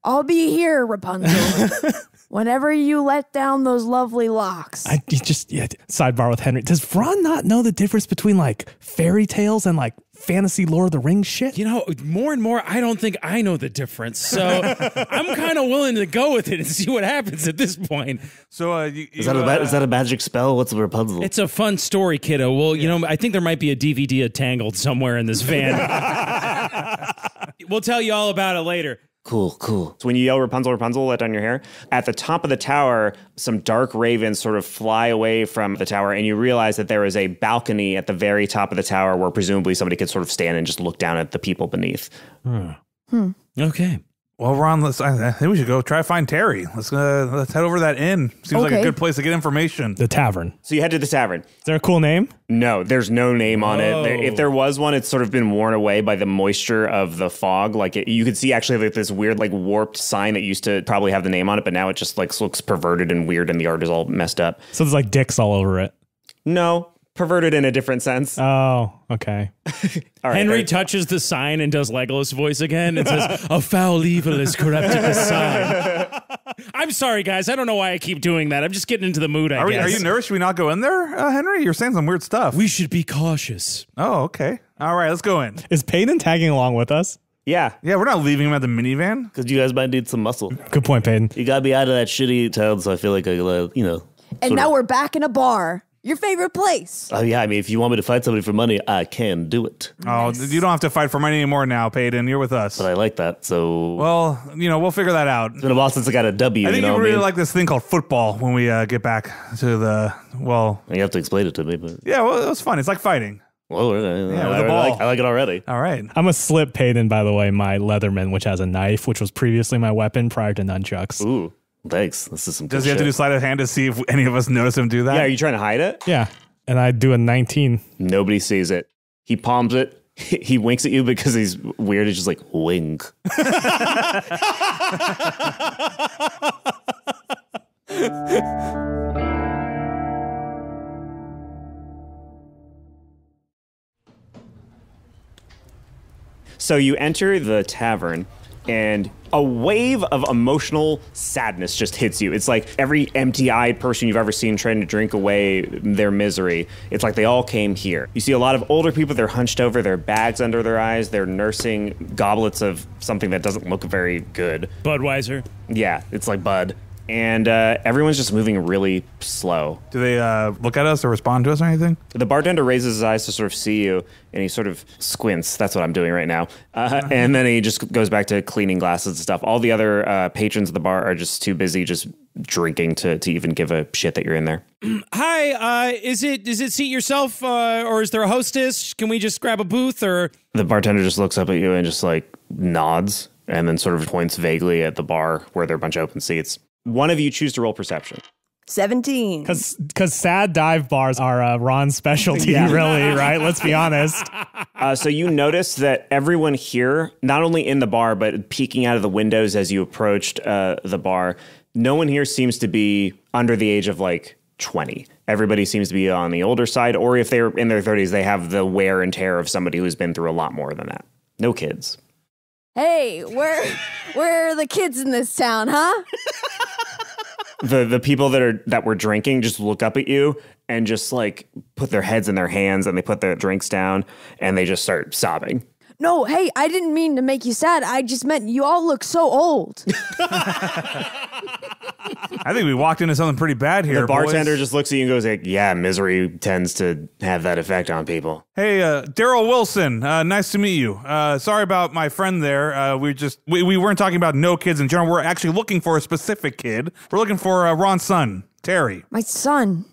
I'll be here, Rapunzel. Whenever you let down those lovely locks. I just, yeah, sidebar with Henry. Does Ron not know the difference between like fairy tales and like fantasy Lord of the Rings shit? You know, more and more, I don't think I know the difference. So I'm kind of willing to go with it and see what happens at this point. So uh, you, is, that uh, a, is that a magic spell? What's the Rapunzel? It's a fun story, kiddo. Well, yeah. You know, I think there might be a D V D of Tangled somewhere in this van. We'll tell you all about it later. Cool, cool. So when you yell Rapunzel, Rapunzel, let down your hair, at the top of the tower, some dark ravens sort of fly away from the tower, and you realize that there is a balcony at the very top of the tower where presumably somebody could sort of stand and just look down at the people beneath. Hmm. hmm. Okay. Well, Ron, let's, I, I think we should go try to find Terry. Let's uh, let's head over to that inn. Seems okay. like a good place to get information. The tavern. So you head to the tavern. Is there a cool name? No, there's no name on oh. it. There, if there was one, it's sort of been worn away by the moisture of the fog. Like it, you could see actually like this weird like warped sign that used to probably have the name on it, but now it just like looks perverted and weird and the art is all messed up. So there's like dicks all over it. No. Perverted in a different sense. Oh, okay. All right, Henry touches the sign and does Legolas' voice again and says, a foul evil has corrupted the sign. I'm sorry, guys. I don't know why I keep doing that. I'm just getting into the mood, I are guess. We, are you nervous? Should we not go in there, uh, Henry? You're saying some weird stuff. We should be cautious. Oh, okay. All right, let's go in. Is Payton tagging along with us? Yeah. Yeah, we're not leaving him at the minivan. Because you guys might need some muscle. Good point, Payton. You got to be out of that shitty town, so I feel like, I, you know. And now of. we're back in a bar. Your favorite place. Oh, yeah. I mean, if you want me to fight somebody for money, I can do it. Oh, nice. You don't have to fight for money anymore now, Payton. You're with us. But I like that, so... Well, you know, we'll figure that out. It's been a while since I got a W, I think you know you really I mean? like this thing called football when we uh, get back to the, well... You have to explain it to me, but... Yeah, well, it was fun. It's like fighting. Well, uh, yeah, I, with the ball. I, like, I like it already. All right. I'm a slip, Payton, by the way, my Leatherman, which has a knife, which was previously my weapon prior to nunchucks. Ooh. Thanks. This is some Does he have shit. to do sleight of hand to see if any of us notice him do that? Yeah, are you trying to hide it? Yeah. And I do a nineteen. Nobody sees it. He palms it. He winks at you because he's weird. He's just like, wink. So you enter the tavern and... a wave of emotional sadness just hits you. It's like every empty-eyed person you've ever seen trying to drink away their misery. It's like they all came here. You see a lot of older people, they're hunched over, their bags under their eyes, they're nursing goblets of something that doesn't look very good. Budweiser. Yeah, it's like Bud. And uh, everyone's just moving really slow. Do they uh, look at us or respond to us or anything? The bartender raises his eyes to sort of see you, and he sort of squints. That's what I'm doing right now. Uh, and then he just goes back to cleaning glasses and stuff. All the other uh, patrons of the bar are just too busy just drinking to, to even give a shit that you're in there. Hi, uh, is it is it seat yourself, uh, or is there a hostess? Can we just grab a booth? Or the bartender just looks up at you and just, like, nods, and then sort of points vaguely at the bar where there are a bunch of open seats. One of you choose to roll perception. seventeen. Because because sad dive bars are uh, Ron's specialty, yeah. Really, right? Let's be honest. Uh, so you notice that everyone here, not only in the bar, but peeking out of the windows as you approached uh, the bar, no one here seems to be under the age of like twenty. Everybody seems to be on the older side, or if they're in their thirties, they have the wear and tear of somebody who's been through a lot more than that. No kids. hey, where where are the kids in this town, huh? The the people that are that were drinking just look up at you and just like put their heads in their hands and they put their drinks down and they just start sobbing. No, hey, I didn't mean to make you sad. I just meant you all look so old. I think we walked into something pretty bad here. The bartender boys. Just looks at you and goes, like, yeah, misery tends to have that effect on people. Hey, uh, Daryl Wilson, uh, nice to meet you. Uh, sorry about my friend there. Uh, we just we, we weren't talking about no kids in general. We're actually looking for a specific kid. We're looking for uh, Ron's son, Terry. My son.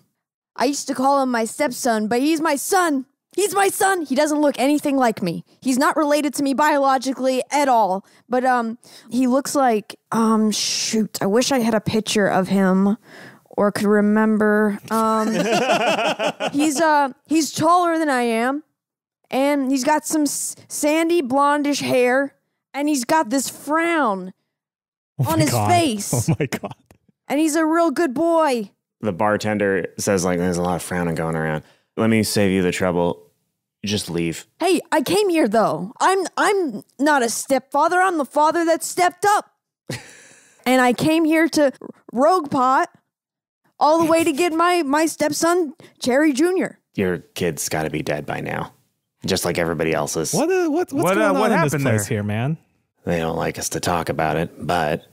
I used to call him my stepson, but he's my son. He's my son. He doesn't look anything like me. He's not related to me biologically at all. But um, he looks like, um, shoot, I wish I had a picture of him or could remember. Um, he's uh, he's taller than I am, and he's got some s sandy blondish hair, and he's got this frown oh on his God. face. Oh, my God. And he's a real good boy. The bartender says, like, there's a lot of frowning going around. Let me save you the trouble. Just leave. Hey, I came here though. I'm I'm not a stepfather. I'm the father that stepped up. And I came here to Roqueporte all the way to get my my stepson Terry Junior Your kid's got to be dead by now, just like everybody else's. What uh, what what's what, going uh, what on happened in this place there? Here, man? They don't like us to talk about it, but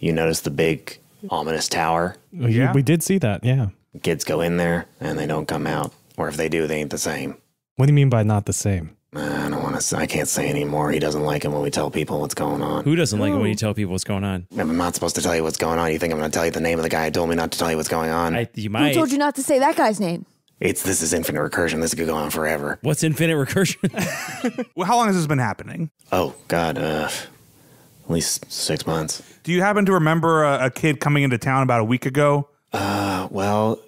you notice the big ominous tower. Yeah, we did see that. Yeah, kids go in there and they don't come out. Or if they do, they ain't the same. What do you mean by not the same? Uh, I don't want to. I can't say anymore. He doesn't like it when we tell people what's going on. Who doesn't Ooh. like it when you tell people what's going on? I'm not supposed to tell you what's going on. You think I'm going to tell you the name of the guy who told me not to tell you what's going on? I, you might. Who told you not to say that guy's name? It's this is infinite recursion. This could go on forever. What's infinite recursion? Well, how long has this been happening? Oh God, uh, at least six months. Do you happen to remember a, a kid coming into town about a week ago? Uh, well.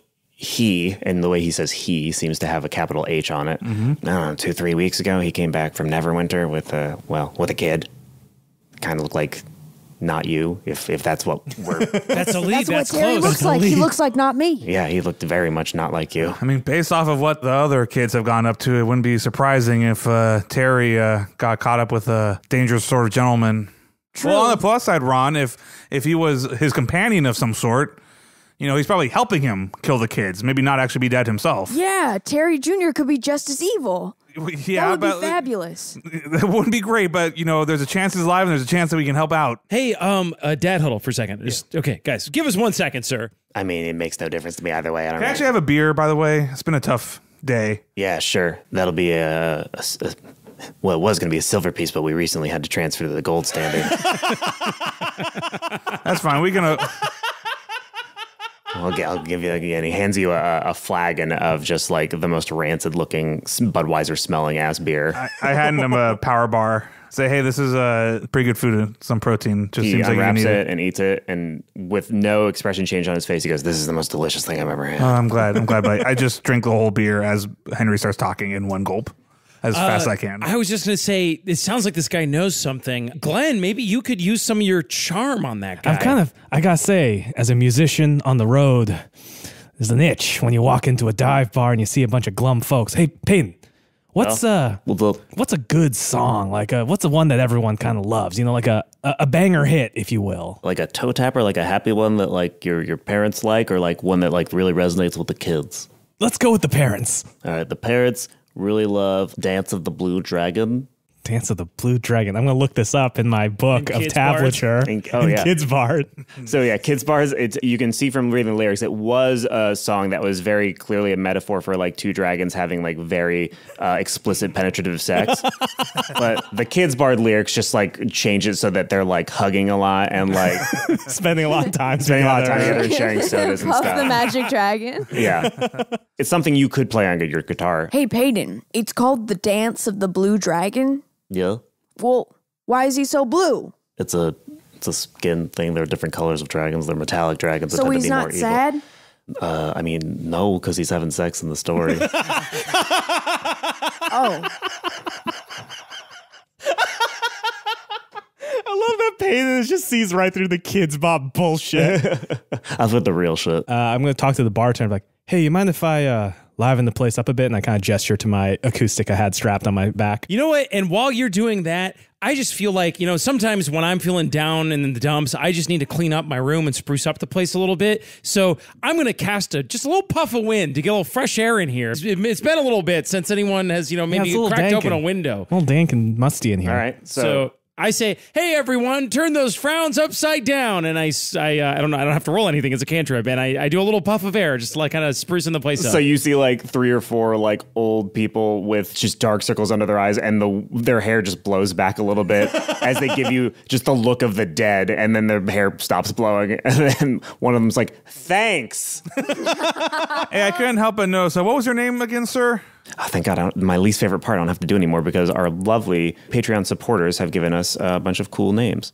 He, and the way he says he seems to have a capital H on it. Mm-hmm. I don't know, two, three weeks ago, he came back from Neverwinter with a, well, with a kid. Kind of looked like not you, if if that's what we're... That's a lead, that's, that's what Terry close. looks that's like. He looks like not me. Yeah, he looked very much not like you. I mean, based off of what the other kids have gone up to, it wouldn't be surprising if uh, Terry uh, got caught up with a dangerous sort of gentleman. True. Well, on the plus side, Ron, if if he was his companion of some sort... You know, he's probably helping him kill the kids, maybe not actually be dead himself. Yeah, Terry Junior could be just as evil. Yeah, that would but, be fabulous. That wouldn't be great, but, you know, there's a chance he's alive and there's a chance that we can help out. Hey, um, uh, dad huddle for a second. Just, yeah. Okay, guys, give us one second, sir. I mean, it makes no difference to me either way. I don't can I actually have a beer, by the way? It's been a tough day. Yeah, sure. That'll be a... a, a well, it was going to be a silver piece, but we recently had to transfer to the gold standard. That's fine. We're going to... I'll, get, I'll give you, and he hands you a, a flagon of just like the most rancid looking Budweiser smelling ass beer. I, I had him a power bar. Say, hey, this is a uh, pretty good food and some protein. Just he seems like you need it, it and eats it, and with no expression change on his face, he goes, "This is the most delicious thing I've ever had." Oh, I'm glad. I'm glad. But I just drink the whole beer as Henry starts talking in one gulp. As uh, fast as I can. I was just going to say, it sounds like this guy knows something. Glenn, maybe you could use some of your charm on that guy. I'm kind of, I got to say, as a musician on the road, there's an itch when you walk into a dive bar and you see a bunch of glum folks. Hey, Payton, what's, well, uh, we'll what's a good song? Like, a, what's the one that everyone kind of loves? You know, like a, a, a banger hit, if you will. Like a toe tapper, like a happy one that like your, your parents like, or like one that like really resonates with the kids? Let's go with the parents. All right, the parents... Really love Dance of the Blue Dragon. Dance of the Blue Dragon. I'm going to look this up in my book of tablature. And, oh, yeah. Kids Bard. So, yeah, Kids Bars, it's, you can see from reading the lyrics, it was a song that was very clearly a metaphor for, like, two dragons having, like, very uh, explicit penetrative sex. But the Kids Bard lyrics just, like, change it so that they're, like, hugging a lot and, like... spending a lot of time Spending together. a lot of time together and sharing sodas and stuff. Puff the magic dragon. Yeah. It's something you could play on your guitar. Hey, Payton, it's called the Dance of the Blue Dragon. Yeah. Well, why is he so blue? It's a it's a skin thing. There are different colors of dragons. They're metallic dragons. So he's not sad? Uh, I mean, no, because he's having sex in the story. Oh. I love that Payton just sees right through the Kids Bop bullshit. That's with the real shit. Uh, I'm going to talk to the bartender like, hey, you mind if I... Uh, liven the place up a bit, and I kind of gesture to my acoustic I had strapped on my back. You know what? And while you're doing that, I just feel like, you know, sometimes when I'm feeling down and in the dumps, I just need to clean up my room and spruce up the place a little bit. So I'm going to cast a just a little puff of wind to get a little fresh air in here. It's, it's been a little bit since anyone has, you know, maybe yeah, cracked open a window. A little dank and musty in here. All right. So, so I say, hey, everyone, turn those frowns upside down. And I, I, uh, I don't know. I don't have to roll anything. It's a cantrip. And I, I do a little puff of air just to, like, kind of sprucing the place up. So you see like three or four like old people with just dark circles under their eyes, and the their hair just blows back a little bit as they give you just the look of the dead. And then their hair stops blowing. And then one of them's like, thanks. Hey, I couldn't help but notice. So what was your name again, sir? Oh, thank God. I don't, my least favorite part I don't have to do anymore because our lovely Patreon supporters have given us a bunch of cool names.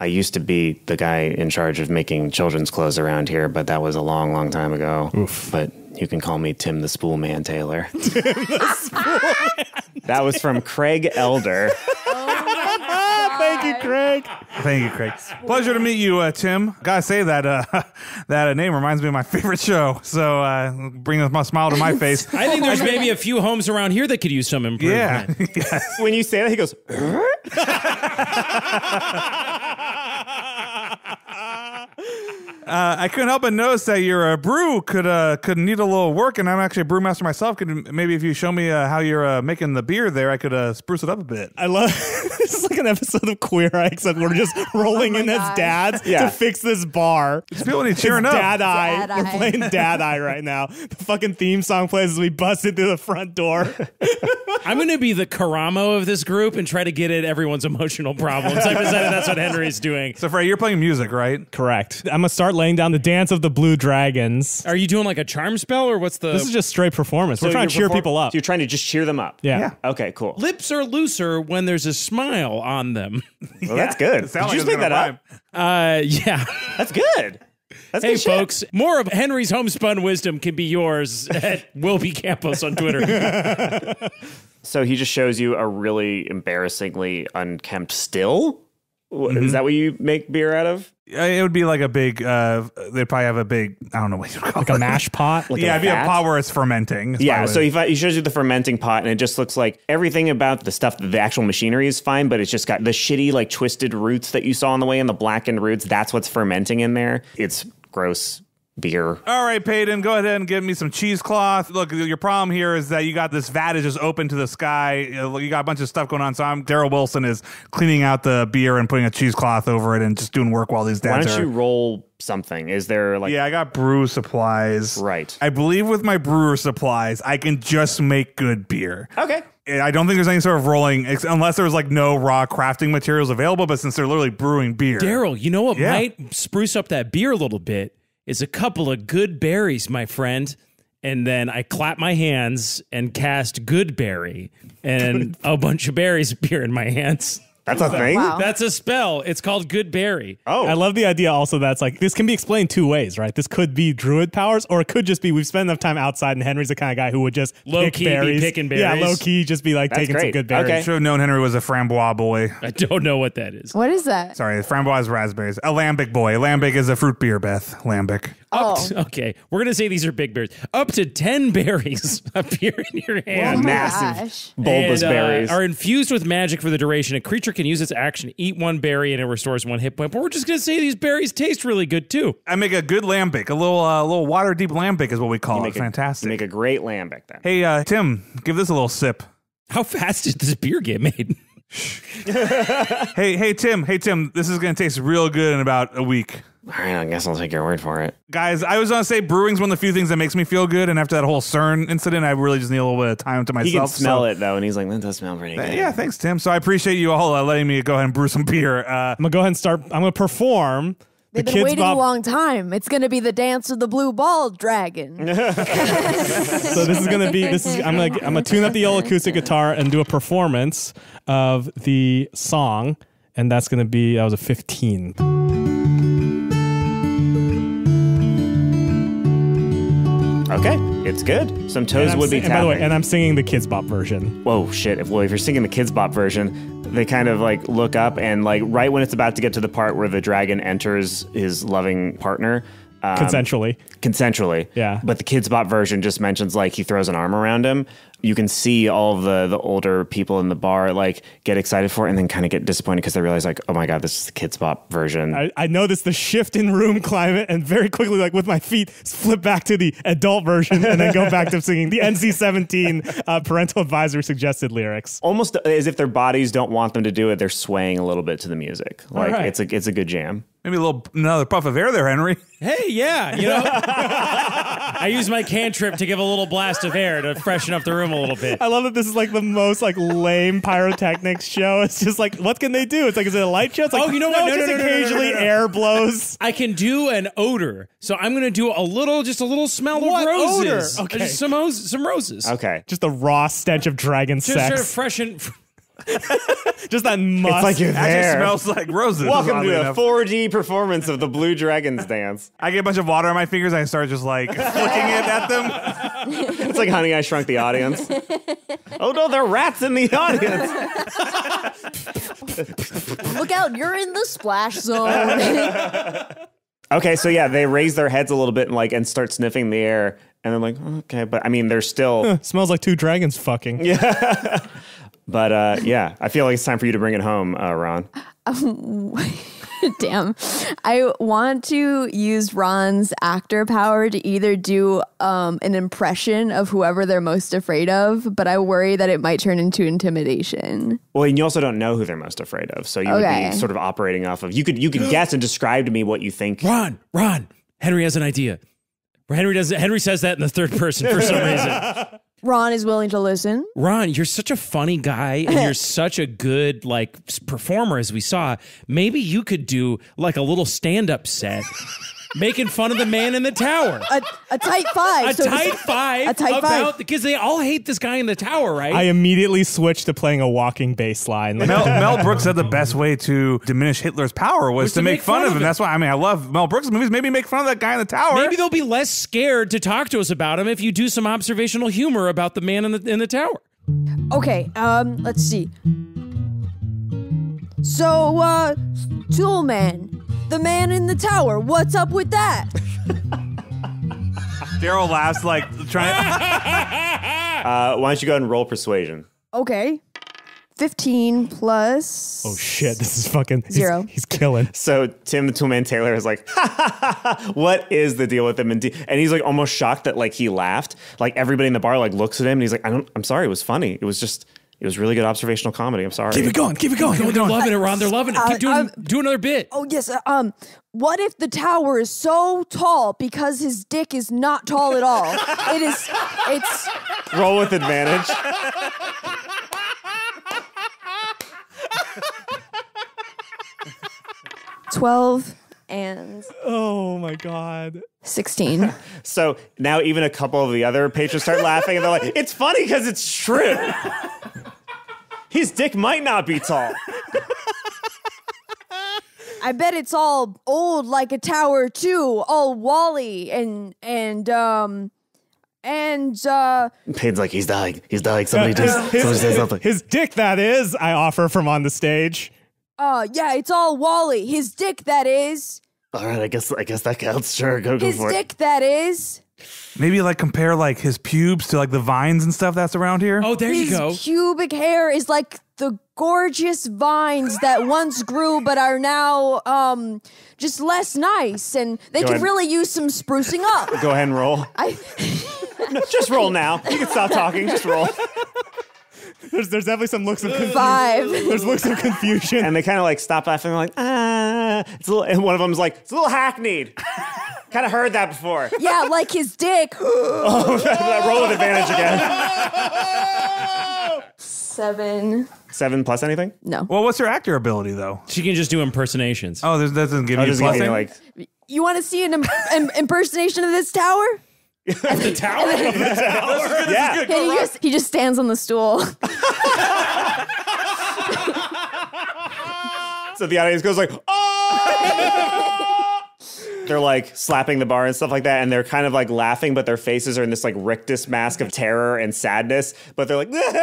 I used to be the guy in charge of making children's clothes around here, but that was a long, long time ago. Oof. But you can call me Tim the Spool Man Taylor. Tim the Spool Man. That was from Craig Elder. Thank you, Craig. Thank you, Craig. Pleasure to meet you, uh, Tim. Gotta say that uh, that uh, name reminds me of my favorite show. So uh, bring a smile to my face. I think there's maybe a few homes around here that could use some improvement. Yeah. Yes. When you say that, he goes. Uh, I couldn't help but notice that your uh, brew could uh, could need a little work, and I'm actually a brewmaster myself. Could maybe if you show me uh, how you're uh, making the beer there, I could uh, spruce it up a bit. I love this is like an episode of Queer Eye, except we're just rolling oh in God. as dads yeah. to fix this bar. It's feeling it's cheering up. Dad Eye. Dad Eye. We're playing Dad Eye right now. The fucking theme song plays as we busted through the front door. I'm gonna be the Karamo of this group and try to get at everyone's emotional problems. I've decided that's what Henry's doing. So, Fred, you're playing music, right? Correct. I'm gonna start laying down the Dance of the Blue Dragons. Are you doing like a charm spell or what's the... This is just straight performance. So we're trying to cheer people up. So you're trying to just cheer them up? Yeah. yeah. Okay, cool. Lips are looser when there's a smile on them. Well, yeah. That's good. Did like you just make that rhyme. up? Uh, yeah. That's good. That's hey, folks, shit. More of Henry's homespun wisdom can be yours at Will B. Campos on Twitter. So he just shows you a really embarrassingly unkempt still? Mm-hmm. Is that what you make beer out of? It would be like a big, uh, they'd probably have a big, I don't know what you call like it. Like a mash pot? Like yeah, it'd be a pot where it's fermenting. Yeah, so he shows you the fermenting pot, and it just looks like everything about the stuff, the actual machinery is fine, but it's just got the shitty, like, twisted roots that you saw on the way and the blackened roots. That's what's fermenting in there. It's gross beer. All right, Payton, go ahead and give me some cheesecloth. Look, your problem here is that you got this vat is just open to the sky. You got a bunch of stuff going on. So I'm Daryl Wilson is cleaning out the beer and putting a cheesecloth over it and just doing work while these dads are. Why don't you roll something? Is there like... Yeah, I got brew supplies. Right. I believe with my brewer supplies, I can just make good beer. Okay. I don't think there's any sort of rolling, unless there's like no raw crafting materials available, but since they're literally brewing beer. Daryl, you know what yeah. might spruce up that beer a little bit? Is a couple of good berries, my friend. And then I clap my hands and cast good berry. And a bunch of berries appear in my hands. That's a thing? Wow. That's a spell. It's called Good Berry. Oh. I love the idea also that's like, this can be explained two ways, right? This could be druid powers, or it could just be we've spent enough time outside and Henry's the kind of guy who would just low key berries. Be picking berries. Yeah, low key, just be like that's taking great. some good berries. Okay. I should have known Henry was a framboise boy. I don't know what that is. What is that? Sorry, framboise raspberries. A lambic boy. Lambic is a fruit beer, Beth. Lambic. Up oh. to, okay, we're going to say these are big berries. Up to ten berries appear in your hand. Oh Massive gosh. bulbous and, uh, berries. Are infused with magic for the duration. A creature can use its action, eat one berry, and it restores one hit point. But we're just going to say these berries taste really good, too. I make a good lambic. A little uh, little Waterdeep lambic is what we call you it. Make a, Fantastic. You make a great lambic, then. Hey, uh, Tim, give this a little sip. How fast did this beer get made? hey, hey, Tim. Hey, Tim, this is going to taste real good in about a week. All right, I guess I'll take your word for it. Guys, I was going to say brewing's one of the few things that makes me feel good, and after that whole Cern incident, I really just need a little bit of time to myself. He can smell so. it, though, and he's like, that does smell pretty good. Yeah, thanks, Tim. So I appreciate you all uh, letting me go ahead and brew some beer. Uh, I'm going to go ahead and start. I'm going to perform. They've the been waiting a long time. It's going to be the Dance of the Blue Ball Dragon. So this is going to be, this is. I'm going to I'm gonna tune up the old acoustic guitar and do a performance of the song, and that's going to be, that was a fifteen. Okay, it's good. Some toes would be tapping. By the way, and I'm singing the Kids Bop version. Whoa, shit. If, well, if you're singing the Kids Bop version, they kind of like look up and like right when it's about to get to the part where the dragon enters his loving partner, Um, consensually. Consensually. Yeah. But the Kids Bop version just mentions, like, he throws an arm around him. You can see all of the, the older people in the bar, like, get excited for it and then kind of get disappointed because they realize, like, oh, my God, this is the Kids Bop version. I, I noticed the shift in room climate and very quickly, like, with my feet, flip back to the adult version and then go back to singing the N C seventeen uh, parental advisory suggested lyrics. Almost as if their bodies don't want them to do it. They're swaying a little bit to the music. Like, right. it's, a, it's a good jam. Maybe a little, another puff of air there, Henry. Hey, yeah, you know. I use my cantrip to give a little blast of air to freshen up the room a little bit. I love that this is like the most like lame pyrotechnics show. It's just like, what can they do? It's like, is it a light show? It's like, oh, you know what? No, no, just no, no, occasionally no, no, no, no. air blows. I can do an odor. So I'm going to do a little, just a little smell what of roses. Odor? Okay. Just some, some roses. Okay. Just the raw stench of dragon just sex. Just sort of freshen... Just that must. It's like you're there. It smells like roses. Welcome to enough. a four D performance of the Blue Dragons dance. I get a bunch of water on my fingers and I start just like flicking it at them. It's like Honey, I Shrunk the audience. Oh no, there are rats in the audience. Look out, you're in the splash zone. Okay, so yeah, they raise their heads a little bit and like and start sniffing the air. And I'm like, okay, but I mean, they're still... Huh, smells like two dragons fucking. Yeah. But uh, yeah, I feel like it's time for you to bring it home, uh, Ron. Um, damn. I want to use Ron's actor power to either do um, an impression of whoever they're most afraid of, but I worry that it might turn into intimidation. Well, and you also don't know who they're most afraid of, so you okay. would be sort of operating off of... You could, you could guess and describe to me what you think. Ron, Ron, Henry has an idea. Henry does. Henry says that in the third person for some reason. Ron is willing to listen. Ron, you're such a funny guy, and you're such a good like performer, as we saw. Maybe you could do like a little stand-up set, making fun of the man in the tower. A, a tight five. A so tight five. A tight five. Because they all hate this guy in the tower, right? I immediately switched to playing a walking bass line. Like Mel, Mel Brooks said the best way to diminish Hitler's power was, was to, to make, make fun, fun of him. him. That's why, I mean, I love Mel Brooks' movies. Maybe make fun of that guy in the tower. Maybe they'll be less scared to talk to us about him if you do some observational humor about the man in the, in the tower. Okay, um, let's see. So, uh, Tool Man. The man in the tower. What's up with that? Daryl laughs like trying. uh, why don't you go ahead and roll persuasion? Okay, fifteen plus. Oh shit! This is fucking zero. He's, he's killing. So Tim the Tool Man Taylor is like, what is the deal with him? And he's like almost shocked that like he laughed. Like everybody in the bar like looks at him and he's like, I don't. I'm sorry. It was funny. It was just. It was really good observational comedy. I'm sorry. Keep it going. Keep it going. Keep it going. They're loving it, Ron. They're loving it. Keep doing, uh, um, do another bit. Oh, yes. Uh, um, what if the tower is so tall because his dick is not tall at all? It is, it's... Roll with advantage. twelve and... Oh, my God. sixteen. So now even a couple of the other patrons start laughing and they're like, it's funny because it's true. His dick might not be tall. I bet it's all old like a tower too, all wally and and um and uh Payton's like, he's dying, he's dying, somebody uh, does, his, somebody does something. His dick that is, I offer from on the stage. Uh yeah, it's all wally. His dick that is. Alright, I guess I guess that counts. Sure, go go for it. His dick that is. Maybe like compare like his pubes to like the vines and stuff that's around here. Oh, there his you go. His pubic hair is like the gorgeous vines that once grew but are now um, just less nice, and they go could ahead. really use some sprucing up. Go ahead and roll. I no, just roll now. You can stop talking. Just roll. There's, there's definitely some looks of confusion. Five. There's looks of confusion. And they kind of like stop laughing. They're like, ah. It's a little, and one of them's like, it's a little hackneyed. Kind of heard that before. Yeah, like his dick. Oh, that, that roll with advantage again. Seven. Seven plus anything? No. Well, what's her actor ability, though? She can just do impersonations. Oh, that doesn't give oh, you a plus. Like... You want to see an, imp an impersonation of this tower? The tower? Then, the tower? Yeah. Good, he, just, he just stands on the stool. So the audience goes like, oh! they're like slapping the bar and stuff like that, and they're kind of like laughing, but their faces are in this like rictus mask of terror and sadness, but they're like and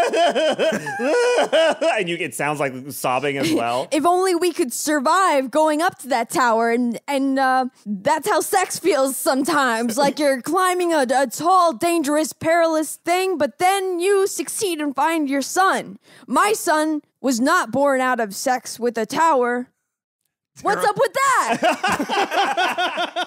you, it sounds like sobbing as well. If only we could survive going up to that tower, and and uh, that's how sex feels sometimes, like you're climbing a, a tall, dangerous, perilous thing, but then you succeed and find your son. My son was not born out of sex with a tower. What's Daryl. Up with that?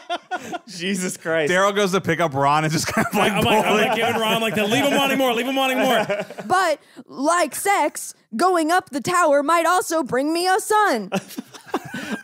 Jesus Christ. Daryl goes to pick up Ron and just kind of like, I'm like, I'm like giving Ron like the, leave him wanting more, leave him wanting more. But like sex, going up the tower might also bring me a son.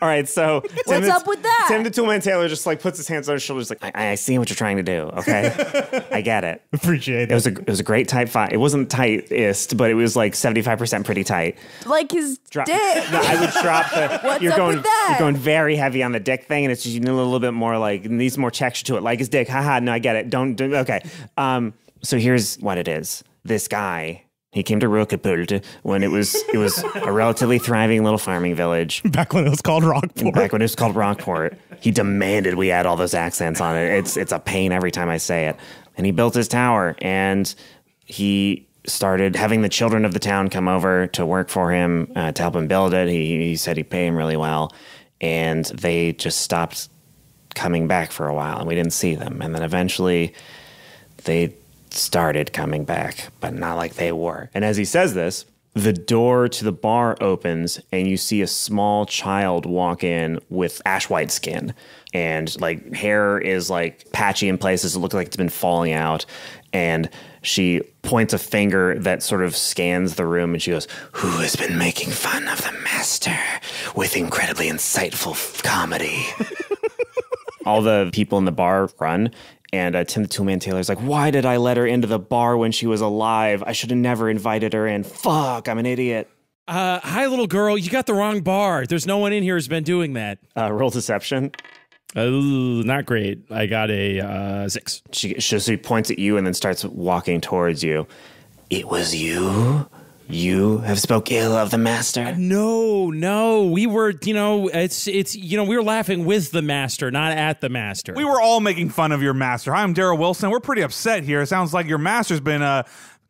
All right, so Tim what's the, up with that? Tim the Spool Man Taylor just like puts his hands on his shoulders, like I, I see what you're trying to do. Okay, I get it. Appreciate it. It was a it was a great tight fight. It wasn't tightest, but it was like seventy-five percent pretty tight. Like his drop, dick. No, I would drop the. What's you're up going, with that? You're going very heavy on the dick thing, and it's just, you know, a little bit more like needs more texture to it, like his dick. Haha. No, I get it. Don't do okay. Um. So here's what it is. This guy. He came to Roqueporte when it was it was a relatively thriving little farming village. Back when it was called Roqueport. Back when it was called Roqueport. He demanded we add all those accents on it. It's it's a pain every time I say it. And he built his tower, and he started having the children of the town come over to work for him, uh, to help him build it. He, he said he'd pay him really well, and they just stopped coming back for a while, and we didn't see them. And then eventually they started coming back, but not like they were. And as he says this, the door to the bar opens, and you see a small child walk in with ash white skin, and like hair is like patchy in places. It looks like it's been falling out. And she points a finger that sort of scans the room, and she goes, "Who has been making fun of the master with incredibly insightful comedy?" All the people in the bar run. And uh, Tim the Spool Man Taylor's like, "Why did I let her into the bar when she was alive? I should have never invited her in. Fuck, I'm an idiot." Uh, hi, little girl. You got the wrong bar. There's no one in here who's been doing that. Uh, roll deception. Uh, not great. I got a uh, six. She, she, she points at you and then starts walking towards you. "It was you? You have spoke ill of the master?" Uh, no, no, we were, you know, it's, it's, you know, we were laughing with the master, not at the master. "We were all making fun of your master. Hi, I'm Daryl Wilson. We're pretty upset here. It sounds like your master's been uh,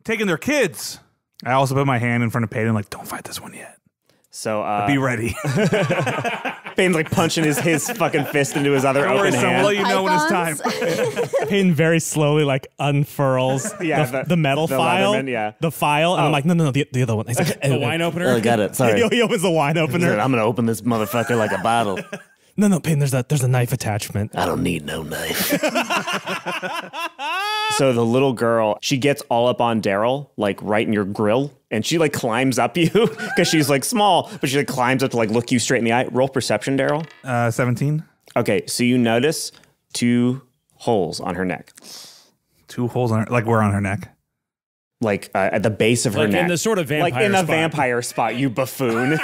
taking their kids." I also put my hand in front of Payton, like, "Don't fight this one yet. So uh, be ready." Payton's like punching his, his fucking fist into his other open hand. We'll let you know when it's time. Payton very slowly like unfurls yeah, the, the, the metal the file, Leatherman, yeah. the file, and oh. I'm like, no, no, no, the, the other one. He's like, the wine opener? Oh, got it, sorry. He opens the wine opener. Said, "I'm going to open this motherfucker like a bottle." No, no, Payton, there's a, there's a knife attachment. "I don't need no knife." So the little girl, she gets all up on Daryl, like right in your grill. And she like climbs up you because she's like small, but she like climbs up to like look you straight in the eye. Roll perception, Daryl. Uh, seventeen. Okay, so you notice two holes on her neck. Two holes on her, like where on her neck? Like uh, at the base of like her neck. Like in the sort of vampire spot. Like in the vampire spot, you buffoon.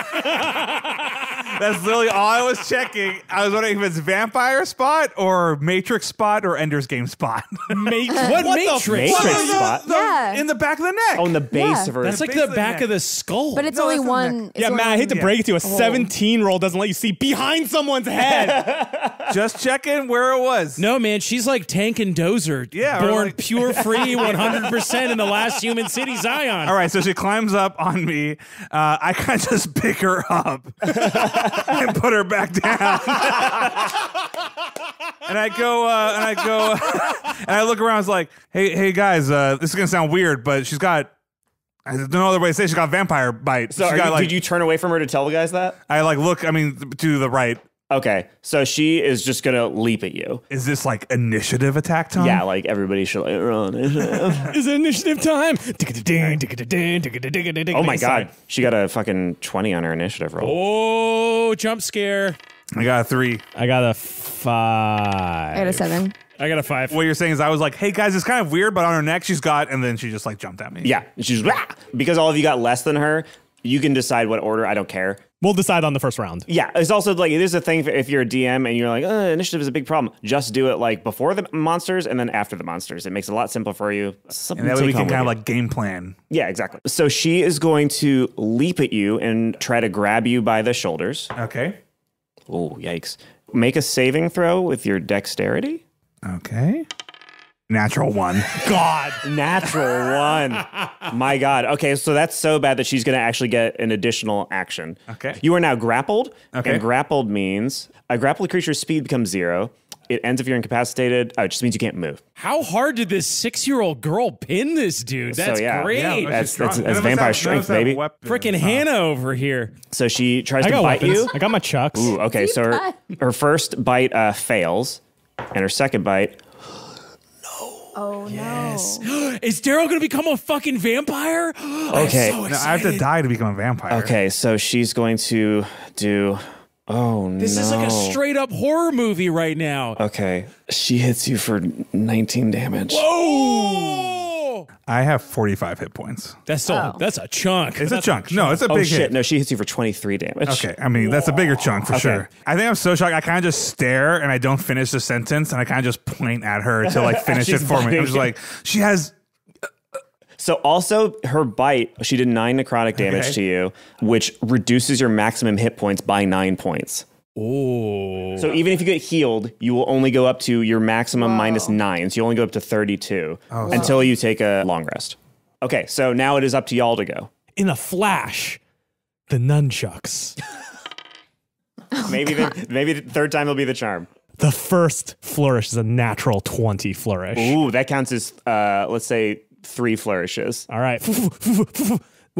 That's literally all I was checking. I was wondering if it's vampire spot or Matrix spot or Ender's Game spot. Matrix? What, what Matrix? The Matrix what the, spot? The, yeah. In the back of the neck. Oh, in the base yeah. of her. That's like the, the back of the, of the skull. But it's no, only one. It's yeah, Matt, I hate to yeah. break it to you. A seventeen-year-old oh. doesn't let you see behind someone's head. Just checking where it was. No, man, she's like Tank and Dozer. Yeah. Born like pure free one hundred percent in the last human city, Zion. All right, so she climbs up on me. Uh, I kind of just pick her up. And put her back down. and I go, uh, and I go, uh, and I look around. I was like, hey, hey guys, uh, this is gonna sound weird, but she's got. I don't know other way to say. She's got vampire bite. So, she got, you, like, did you turn away from her to tell the guys that? I like look. I mean, to the right. Okay, so she is just gonna leap at you. Is this like initiative attack time? Yeah, like everybody should like run. Is it initiative time? Oh my god, she got a fucking twenty on her initiative roll. Oh, jump scare! I got a three. I got a five. I got a seven. I got a five. What you're saying is I was like, hey guys, it's kind of weird, but on her neck she's got, and then she just like jumped at me. Yeah, she's because all of you got less than her. You can decide what order. I don't care. We'll decide on the first round. Yeah. It's also like, it is a thing if you're a D M and you're like, oh, initiative is a big problem. Just do it like before the monsters and then after the monsters. It makes it a lot simpler for you. Something and that way we can kind of like game plan. Yeah, exactly. So she is going to leap at you and try to grab you by the shoulders. Okay. Oh, yikes. Make a saving throw with your dexterity. Okay. Natural one. God. Natural one. My God. Okay, so that's so bad that she's going to actually get an additional action. Okay. You are now grappled. Okay. And grappled means a grappled creature's speed becomes zero. It ends if you're incapacitated. Oh, it just means you can't move. How hard did this six-year-old girl pin this dude? That's so, yeah. great. Yeah, that's that's, that's vampire that, strength, that baby. Freaking Hannah over here. So she tries I to bite weapons. you. I got my chucks. Ooh, okay, so her, her first bite uh, fails, and her second bite... Oh, yes. no. Is Daryl going to become a fucking vampire? Okay. So no, I have to die to become a vampire. Okay, so she's going to do... Oh, no. This is like a straight-up horror movie right now. Okay. She hits you for nineteen damage. Whoa! I have forty-five hit points. That's still, oh. that's a chunk. It's that's a chunk. A chunk. No, it's a oh, big shit. hit. No, she hits you for twenty-three damage. Okay. I mean, Whoa. that's a bigger chunk for okay. sure. I think I'm so shocked. I kind of just stare, and I don't finish the sentence, and I kind of just point at her to, like, finish it for biting. me. I'm just like, she has... So also her bite, she did nine necrotic damage okay. to you, which reduces your maximum hit points by nine points. Oh. So even if you get healed, you will only go up to your maximum wow. minus nine. So you only go up to thirty-two oh. until wow. you take a long rest. Okay, so now it is up to y'all to go. In a flash, the nunchucks. oh, maybe the, maybe the third time will be the charm. The first flourish is a natural twenty flourish. Ooh, that counts as, uh, let's say... three flourishes. All right.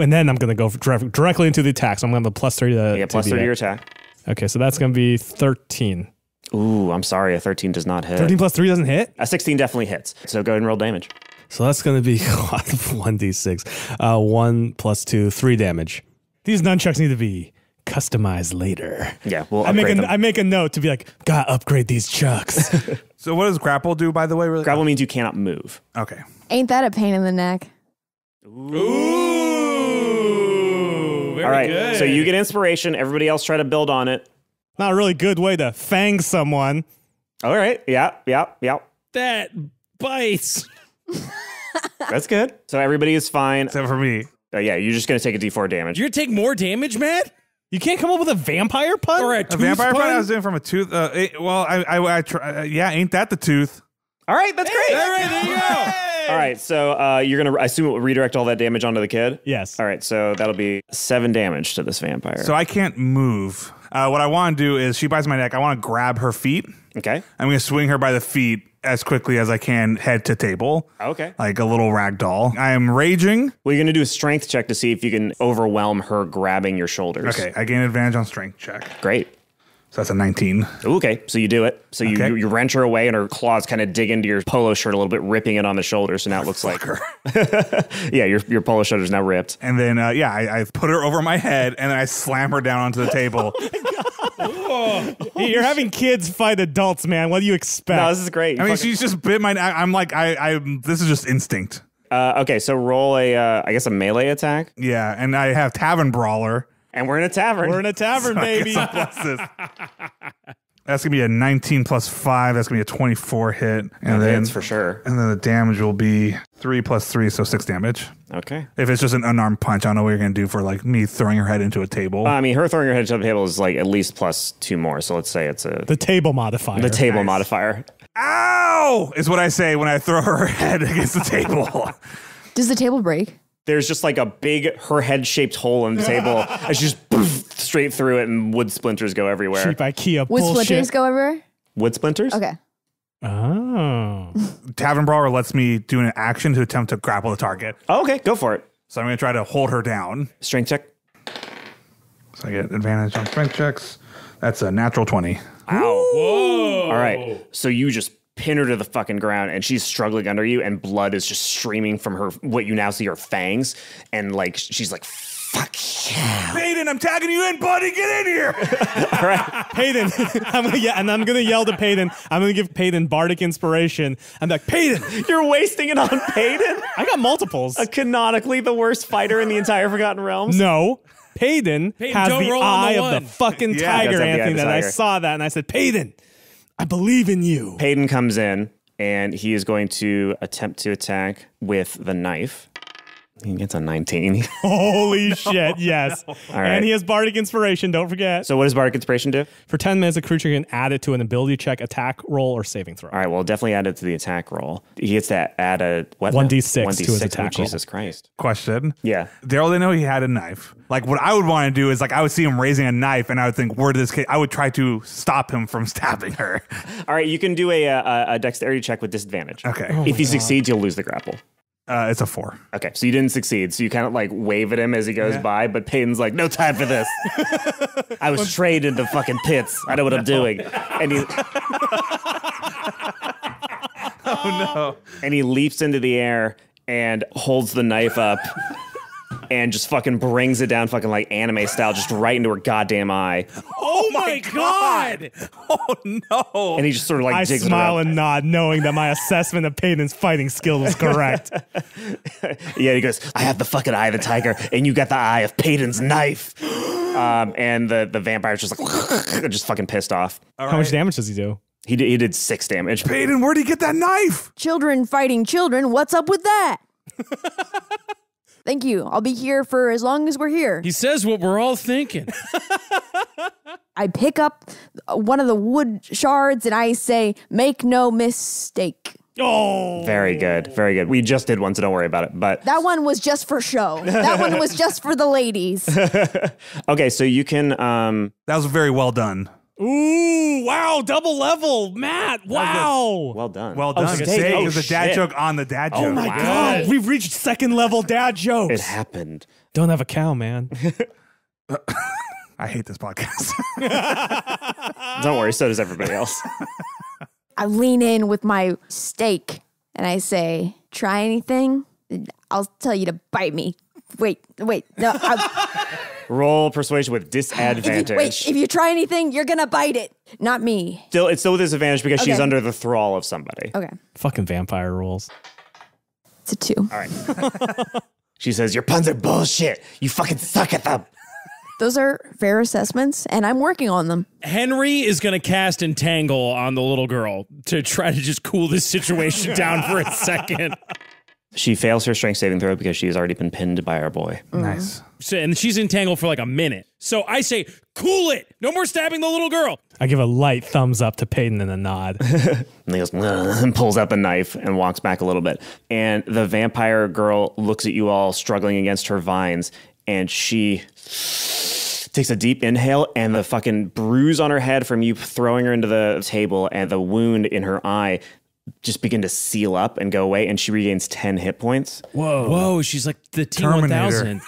And then I'm going to go directly into the attack. So I'm going to have a plus three to... Yeah, plus three to your attack. Okay, so that's going to be thirteen. Ooh, I'm sorry. A thirteen does not hit. thirteen plus three doesn't hit? A sixteen definitely hits. So go ahead and roll damage. So that's going to be one d six. Uh, one plus two, three damage. These nunchucks need to be customized later. Yeah, we'll I make a, them. I make a note to be like, gotta upgrade these chucks. So what does grapple do, by the way? Really? Grapple means you cannot move. Okay. Ain't that a pain in the neck? Ooh. Ooh very All right. Good. So you get inspiration. Everybody else try to build on it. Not a really good way to fang someone. All right. Yeah. Yeah. Yeah. That bites. That's good. So everybody is fine. Except for me. Oh, yeah. You're just going to take a d four damage. You're going to take more damage, Matt? You can't come up with a vampire pun? Or a, a vampire pun? pun? I was doing from a tooth. Uh, it, well, I, I, I try, uh, yeah, ain't that the tooth? All right. That's hey, great. All right. There you go. All right, so uh, you're going to, I assume it will redirect all that damage onto the kid? Yes. All right, so that'll be seven damage to this vampire. So I can't move. Uh, what I want to do is, she bites my neck, I want to grab her feet. Okay. I'm going to swing her by the feet as quickly as I can, head to table. Okay. Like a little rag doll. I am raging. Well, you're going to do a strength check to see if you can overwhelm her grabbing your shoulders. Okay, I gain advantage on strength check. Great. So that's a nineteen. Okay, so you do it. So you, okay. you, you wrench her away, and her claws kind of dig into your polo shirt a little bit, ripping it on the shoulder. So now it looks Fuck like her. yeah, your your polo shirt is now ripped. And then uh, yeah, I, I put her over my head, and then I slam her down onto the table. Oh oh, you're having kids fight adults, man. What do you expect? No, this is great. I mean, she's just bit my. I, I'm like, I, I. This is just instinct. Uh, okay, so roll a. Uh, I guess a melee attack. Yeah, and I have Tavern Brawler. And we're in a tavern. We're in a tavern, so baby. That's going to be a nineteen plus five. That's going to be a twenty-four hit. And that then for sure. And then the damage will be three plus three, so six damage. Okay. If it's just an unarmed punch, I don't know what you're going to do for like me throwing her head into a table. Uh, I mean, her throwing her head into a table is like at least plus two more. So let's say it's a... The table modifier. The table nice. modifier. Ow! Is what I say when I throw her head against the table. Does the table break? There's just like a big, her head-shaped hole in the table. And she's just poof, straight through it, and wood splinters go everywhere. Cheap IKEA wood bullshit. splinters go everywhere? Wood splinters? Okay. Oh. Tavern Brawler lets me do an action to attempt to grapple the target. Oh, okay, go for it. So I'm going to try to hold her down. Strength check. So I get advantage on strength checks. That's a natural twenty. Ow. Whoa. All right, so you just... pin her to the fucking ground, and she's struggling under you, and blood is just streaming from her, what you now see are fangs, and like she's like, fuck yeah. Payton, I'm tagging you in, buddy, get in here. All right, Payton, I'm gonna, yeah, and I'm gonna yell to Payton, I'm gonna give Payton bardic inspiration. I'm like, Payton, you're wasting it on Payton? I got multiples. A canonically the worst fighter in the entire Forgotten Realms? No. Payton, Payton has the eye the of the fucking yeah, tiger, Anthony, and I saw that, and I said, Payton, I believe in you. Payton comes in, and he is going to attempt to attack with the knife. He gets a nineteen. Holy shit, yes. No. All right. And he has Bardic Inspiration, don't forget. So what does Bardic Inspiration do? For ten minutes, a creature can add it to an ability check, attack roll, or saving throw. All right, well, definitely add it to the attack roll. He gets to add a weapon. one d six to his attack roll. Jesus Christ. Question. Yeah. Daryl, they know he had a knife. Like, what I would want to do is, like, I would see him raising a knife, and I would think, where did this kid... I would try to stop him from stabbing her. All right, you can do a, a, a dexterity check with disadvantage. Okay. Oh if you God. succeed, you'll lose the grapple. Uh, it's a four. Okay, so you didn't succeed. So you kind of like wave at him as he goes yeah. by, but Peyton's like, no time for this. I was strayed into fucking pits. I know what no. I'm doing. And he... oh, no. And he leaps into the air and holds the knife up and just fucking brings it down fucking like anime style, just right into her goddamn eye. Oh, oh my God. God. Oh, no. And he just sort of like I jigs smile and nod, knowing that my assessment of Peyton's fighting skill is correct. Yeah, he goes, I have the fucking eye of the tiger, and you got the eye of Peyton's knife. Um, and the, the vampire's just like, just fucking pissed off. All right. How much damage does he do? He did, he did six damage. Peyton, where'd he get that knife? Children fighting children. What's up with that? Thank you. I'll be here for as long as we're here. He says what we're all thinking. I pick up one of the wood shards and I say, make no mistake. Oh, very good. Very good. We just did one, so don't worry about it. But that one was just for show. That one was just for the ladies. Okay, so you can. Um, that was very well done. Ooh, wow, double level, Matt, wow. Well done. Well done. Oh, so Dave, oh, it was a dad shit. joke on the dad joke. Oh, my wow. God, we've reached second level dad jokes. It happened. Don't have a cow, man. I hate this podcast. Don't worry, so does everybody else. I lean in with my steak, and I say, try anything? I'll tell you to bite me. Wait, wait, no, I... Roll persuasion with disadvantage. If you, wait, if you try anything, you're going to bite it. Not me. Still, it's still with disadvantage because okay. she's under the thrall of somebody. Okay. Fucking vampire rules. It's a two. All right. She says, your puns are bullshit. You fucking suck at them. Those are fair assessments, and I'm working on them. Henry is going to cast Entangle on the little girl to try to just cool this situation down for a second. She fails her strength saving throw because she has already been pinned by our boy. Mm. Nice. So, and she's entangled for like a minute. So I say, cool it. No more stabbing the little girl. I give a light thumbs up to Payton and a nod. And he goes, and pulls out the knife and walks back a little bit. And the vampire girl looks at you all struggling against her vines. And she takes a deep inhale, and the fucking bruise on her head from you throwing her into the table and the wound in her eye just begin to seal up and go away, and she regains ten hit points. Whoa. Whoa, she's like the T one thousand.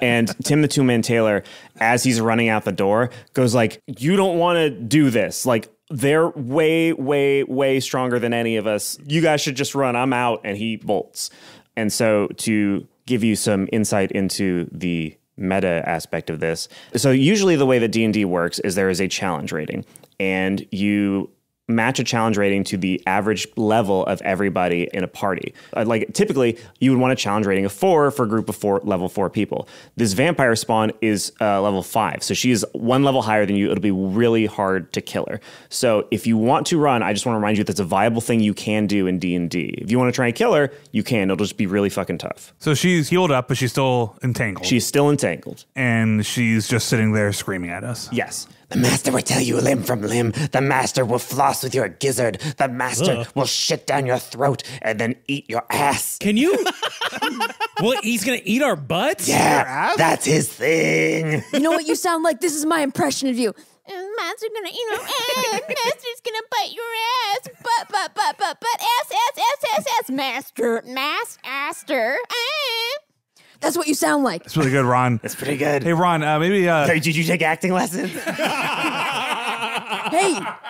And Tim the Spool Man Taylor, as he's running out the door, goes like, you don't want to do this. Like, they're way, way, way stronger than any of us. You guys should just run. I'm out. And he bolts. And so to give you some insight into the meta aspect of this. So usually the way that D and D works is there is a challenge rating, and you... match a challenge rating to the average level of everybody in a party. Like typically you would want a challenge rating of four for a group of four level four people. This vampire spawn is uh, level five. So she is one level higher than you. It'll be really hard to kill her. So if you want to run, I just want to remind you that's a viable thing you can do in D and D. If you want to try and kill her, you can. It'll just be really fucking tough. So she's healed up, but she's still entangled. She's still entangled. And she's just sitting there screaming at us. Yes. The master will tell you limb from limb. The master will floss with your gizzard. The master Ugh. will shit down your throat and then eat your ass. Can you? Well, he's going to eat our butts? Yeah, that's his thing. You know what you sound like? This is my impression of you. Master's going to eat your ass. Master's going to bite your ass. Butt, butt, butt, butt, butt, ass, ass, ass, ass, ass. Master, master, master. That's what you sound like. That's really good, Ron. That's pretty good. Hey, Ron, uh, maybe... Uh, hey, did you take acting lessons? Hey,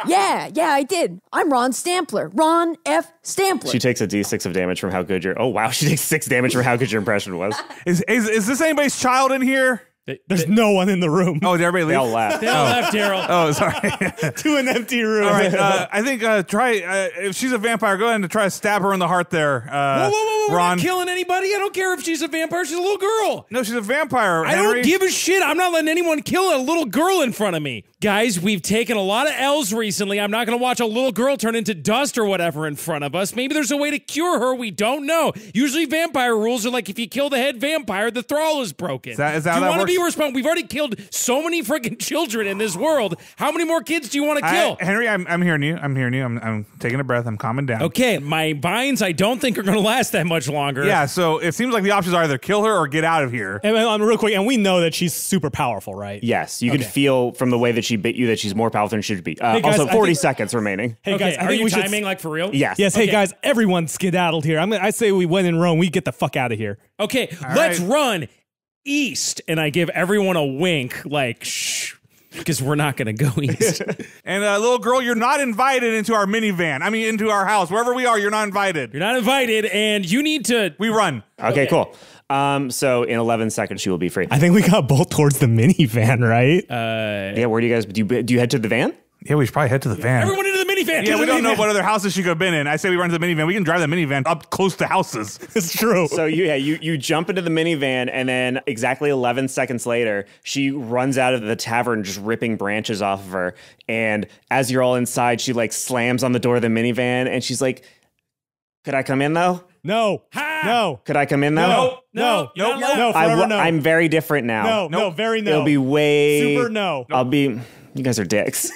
yeah, yeah, I did. I'm Ron Stampler. Ron F. Stampler. She takes a d six of damage from how good your... Oh, wow, she takes six damage from how good your impression was. is, is, is this anybody's child in here? They, There's they, no one in the room. Oh, did everybody leave? They all left. They all oh. left, Daryl. Oh, sorry. To an empty room. All right. Uh, I think uh, try, uh, if she's a vampire, go ahead and try to stab her in the heart there. Uh, whoa, whoa, whoa, whoa. Ron. We're not killing anybody. I don't care if she's a vampire. She's a little girl. No, she's a vampire, Henry. I don't give a shit. I'm not letting anyone kill a little girl in front of me. Guys, we've taken a lot of L's recently. I'm not going to watch a little girl turn into dust or whatever in front of us. Maybe there's a way to cure her. We don't know. Usually vampire rules are like if you kill the head vampire, the thrall is broken. Is that, is that how that works? Respond. We've already killed so many freaking children in this world. How many more kids do you want to kill? I, Henry, I'm, I'm hearing you. I'm hearing you. I'm, I'm taking a breath. I'm calming down. Okay, my vines I don't think are going to last that much longer. Yeah, so it seems like the options are either kill her or get out of here. And, and real quick, and we know that she's super powerful, right? Yes, you okay. can feel from the way that she bit you that she's more powerful than she should be. Uh, hey guys, also, forty think, seconds remaining. Hey okay, guys, I are think you we timing should, like for real? Yes. Yes. Okay. Hey guys, everyone skedaddled here. I'm. I say we went in Rome. We get the fuck out of here. Okay, All let's right. run. East, and I give everyone a wink, like, shh, because we're not going to go east. And, uh, little girl, you're not invited into our minivan. I mean, into our house. Wherever we are, you're not invited. You're not invited, and you need to... We run. Okay, okay. Cool. Um, so in eleven seconds, she will be free. I think we got both towards the minivan, right? Uh, yeah, where do you guys... Do you, do you head to the van? Yeah, we should probably head to the van. Everyone into the minivan! Yeah, we don't know what other houses she could have been in. I say we run to the minivan. We can drive the minivan up close to houses. It's true. So you, yeah, you, you jump into the minivan, and then exactly eleven seconds later, she runs out of the tavern just ripping branches off of her. And as you're all inside, she like slams on the door of the minivan, and she's like, could I come in though? No. Ha! No. Could I come in though? No. No. No. No. no, forever, no. I'm very different now. No. No. Nope. Very no. It'll be way... Super no. I'll be... You guys are dicks.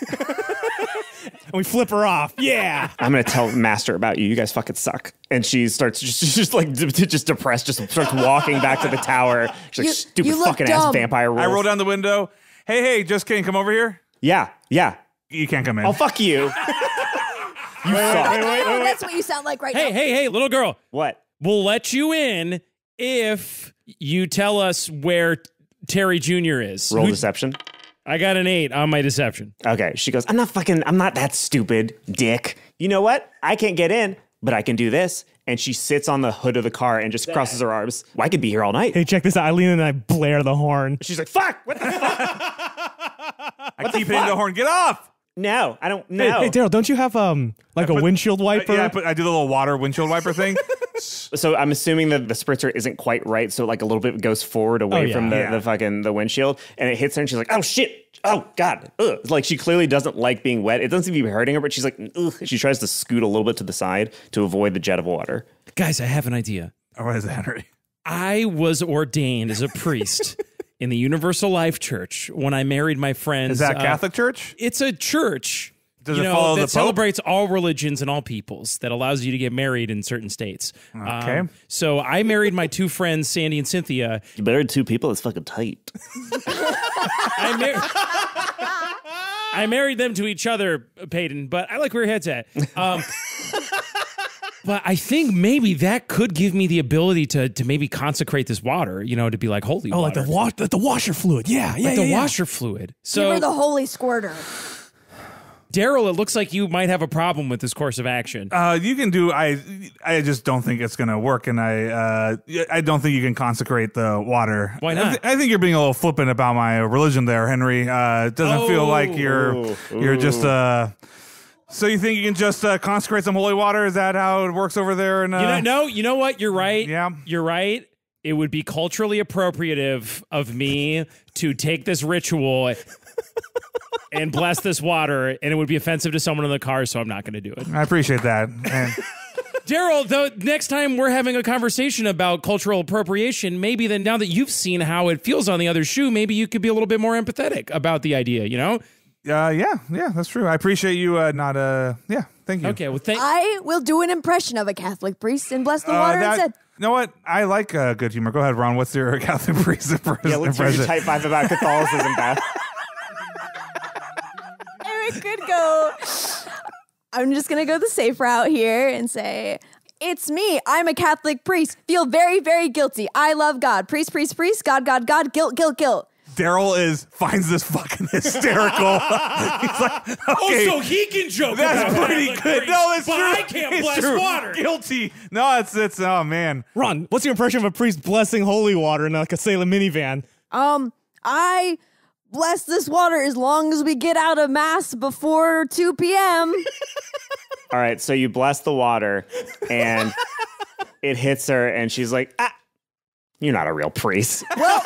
And we flip her off. Yeah. I'm going to tell Master about you. You guys fucking suck. And she starts just, just like, just depressed, just starts walking back to the tower. She's like, you, stupid you fucking dumb. ass vampire rules. I roll down the window. Hey, hey, just kidding. Come over here. Yeah. Yeah. You can't come in. Oh, fuck you. You suck. Wait, wait, wait, wait. That's what you sound like right hey, now. Hey, hey, hey, little girl. What? We'll let you in if you tell us where Terry Junior is. Roll Who'd deception. I got an eight on my deception. Okay. She goes, I'm not fucking, I'm not that stupid, dick. You know what? I can't get in, but I can do this. And she sits on the hood of the car and just crosses her arms. Well, I could be here all night. Hey, check this out. I lean in and I blare the horn. She's like, fuck, what the fuck? I what keep the fuck? hitting the horn. Get off. No, I don't know. Hey, hey Daryl, don't you have um like put, a windshield wiper? Uh, yeah, I, put, I do the little water windshield wiper thing. So I'm assuming that the spritzer isn't quite right, so like a little bit goes forward away oh, yeah. from the, yeah. the fucking the windshield, and it hits her, and she's like, oh shit, oh god, ugh. Like she clearly doesn't like being wet. It doesn't seem to be hurting her, but she's like, ugh. She tries to scoot a little bit to the side to avoid the jet of water. Guys, I have an idea. Oh, what is that, Henry? I was ordained as a priest. In the Universal Life Church, when I married my friends. Is that a uh, Catholic church? It's a church Does you it know, follow that the celebrates Pope? all religions and all peoples that allows you to get married in certain states. Okay. Um, so I married my two friends, Sandy and Cynthia. You married two people? It's fucking tight. I married... I married them to each other, Payton, but I like where your head's at. Um, but I think maybe that could give me the ability to to maybe consecrate this water, you know, to be like holy oh, water. Oh, like the, wa the, the washer fluid. Yeah, yeah, like yeah, the yeah. washer fluid. So, you were the holy squirter. Daryl, it looks like you might have a problem with this course of action. Uh, you can do, I I just don't think it's going to work, and I uh, I don't think you can consecrate the water. Why not? I, th I think you're being a little flippant about my religion there, Henry. Uh, it doesn't oh. feel like you're, you're Ooh. just... Uh, So you think you can just uh, consecrate some holy water? Is that how it works over there? And uh, you know, no, you know what? You're right. Yeah, you're right. It would be culturally appropriative of me to take this ritual and bless this water, and it would be offensive to someone in the car, so I'm not going to do it. I appreciate that. Daryl, though, next time we're having a conversation about cultural appropriation, maybe then now that you've seen how it feels on the other shoe, maybe you could be a little bit more empathetic about the idea, you know? Uh, yeah, yeah, that's true. I appreciate you uh, not, uh, yeah, thank you. Okay, well, thank I will do an impression of a Catholic priest and bless the uh, water that, and said... You know what? I like uh, good humor. Go ahead, Ron. What's your Catholic priest impression? Yeah, what's your type five about Catholicism, Beth? Eric could go... I'm just going to go the safe route here and say... It's me. I'm a Catholic priest. Feel very, very guilty. I love God. Priest, priest, priest. God, God, God. Guilt, guilt, guilt. Daryl is finds this fucking hysterical. He's like, okay, oh, so he can joke. That's about pretty good. Priest, no, it's but true. I can't it's bless true. water. Guilty. No, it's it's. Oh man, Ron, what's your impression of a priest blessing holy water in like a Salem minivan? Um, I bless this water as long as we get out of mass before two p m All right, so you bless the water, and it hits her, and she's like, ah, you're not a real priest. Well,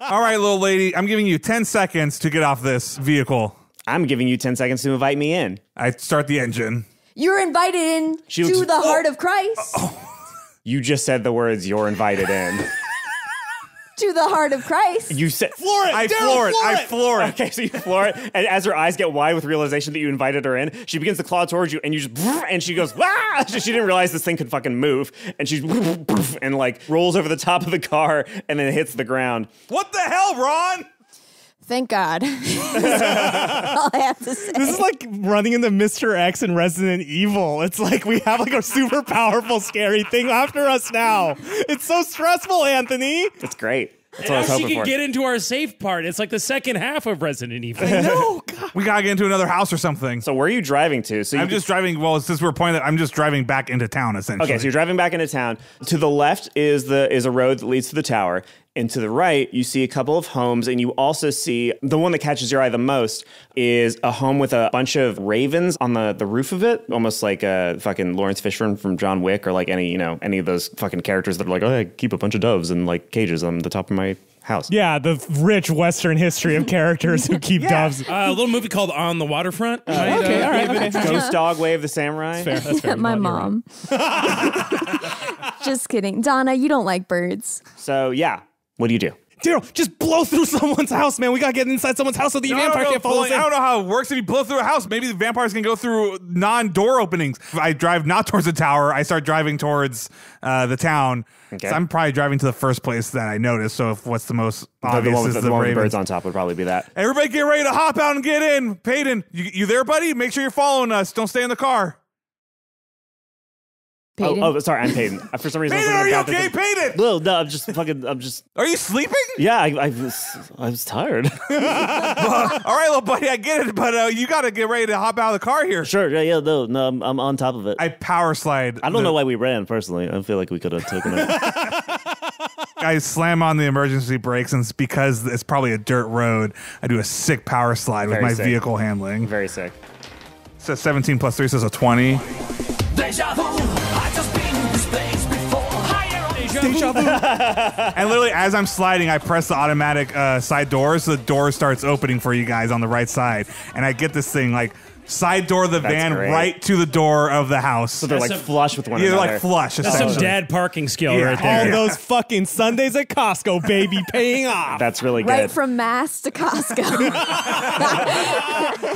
all right, little lady, I'm giving you ten seconds to get off this vehicle. I'm giving you ten seconds to invite me in. I start the engine. You're invited in she to looks, the oh, heart of Christ. Oh. You just said the words, you're invited in. To the heart of Christ. You said, floor it, I Daryl, floor it, floor it. I floor it. Okay, so you floor it, and as her eyes get wide with realization that you invited her in, she begins to claw towards you, and you just, and she goes, wah! She didn't realize this thing could fucking move, and she's, and like rolls over the top of the car, and then hits the ground. What the hell, Ron? Thank God. All I have to say. This is like running into Mister X in Resident Evil. It's like we have like a super powerful, scary thing after us now. It's so stressful, Anthony. It's great. That's and what I was hoping she can for. Get into our safe part. It's like the second half of Resident Evil. I know. God. We gotta get into another house or something. So where are you driving to? So you I'm just driving. Well, since we're pointing, I'm just driving back into town essentially. Okay, so you're driving back into town. To the left is the is a road that leads to the tower, and to the right you see a couple of homes, and you also see the one that catches your eye the most is a home with a bunch of ravens on the the roof of it, almost like a fucking Lawrence Fishburne from John Wick, or like any you know any of those fucking characters that are like, oh, I keep a bunch of doves and like cages on the top of my my house. Yeah, the rich Western history of characters who keep yeah. doves. Uh, a little movie called On the Waterfront. Uh, right? Okay, uh, all right. Okay. Ghost Dog, Way of the Samurai. That's fair. That's fair. My mom. Just kidding. Donna, you don't like birds. So, yeah. What do you do? Daryl, just blow through someone's house, man. We got to get inside someone's house so the no, vampire can't follow us in. I don't know how it works. If you blow through a house, maybe the vampires can go through non-door openings. If I drive not towards the tower. I start driving towards uh, the town. Okay. So I'm probably driving to the first place that I noticed. So if what's the most obvious the with, is the, the, the one with birds on top would probably be that. Everybody get ready to hop out and get in. Payton, you, you there, buddy? Make sure you're following us. Don't stay in the car. Oh, oh, sorry, I'm Payton. For some reason, Payton, are you okay, Payton? No, no, I'm just fucking. I'm just. Are you sleeping? Yeah, I, I was. I was tired. Well, all right, little buddy, I get it, but uh, you got to get ready to hop out of the car here. Sure. Yeah, yeah, no, no, I'm, I'm on top of it. I power slide. I don't the... know why we ran personally. I feel like we could have taken it. I slam on the emergency brakes, and it's because it's probably a dirt road. I do a sick power slide Very with my sick. vehicle handling. Very sick. So seventeen plus three says so a twenty. Deja vu. And literally, as I'm sliding, I press the automatic uh, side door, so the door starts opening for you guys on the right side, and I get this thing like side door of the That's van great. right to the door of the house. So they're That's like some, flush with one yeah, another. Yeah, they're like flush. That's some dad parking skill yeah. right there. All yeah. those fucking Sundays at Costco, baby, paying off. That's really good. Right from Mass to Costco.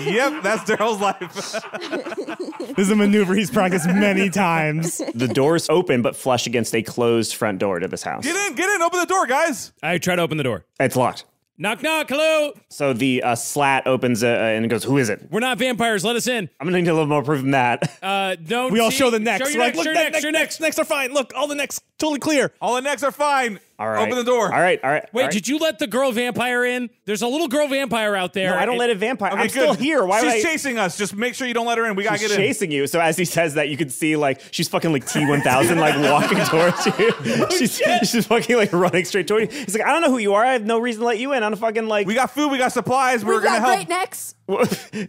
Yep, that's Daryl's life. This is a maneuver he's practiced many times. The door's open, but flush against a closed front door to this house. Get in, get in, open the door, guys. I try to open the door. It's locked. Knock, knock, hello. So the uh, slat opens uh, and it goes, who is it? We're not vampires, let us in. I'm going to need a little more proof than that. Uh, don't we all show the necks. Show right? next, Look, your next, next, your next. Necks are fine. Look, all the necks, totally clear. All the necks are fine. All right. Open the door. All right, all right. Wait, all right. Did you let the girl vampire in? There's a little girl vampire out there. No, I don't it, let a vampire. Okay, I'm good. still here. Why She's I... chasing us. Just make sure you don't let her in. We got to get in. She's chasing you. So as he says that, you can see, like, she's fucking, like, T one thousand, like, walking towards you. She's, she's fucking, like, running straight toward you. He's like, I don't know who you are. I have no reason to let you in. I'm fucking, like... We got food. We got supplies. We're going to help. We got great necks.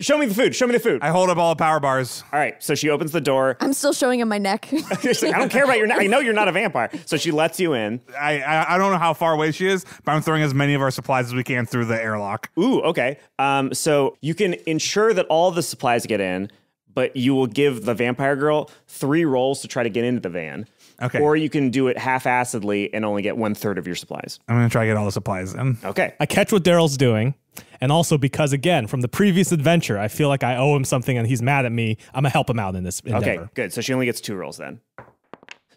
Show me the food. Show me the food. I hold up all the power bars. All right. So she opens the door. I'm still showing him my neck. She's like, I don't care about your neck. I know you're not a vampire. So she lets you in. I, I I don't know how far away she is, but I'm throwing as many of our supplies as we can through the airlock. Ooh, okay. Um, so you can ensure that all the supplies get in, but you will give the vampire girl three rolls to try to get into the van. Okay. Or you can do it half-assedly and only get one-third of your supplies. I'm going to try to get all the supplies in. Okay. I catch what Daryl's doing, and also because, again, from the previous adventure, I feel like I owe him something and he's mad at me. I'm going to help him out in this endeavor. Okay, good. So she only gets two rolls then.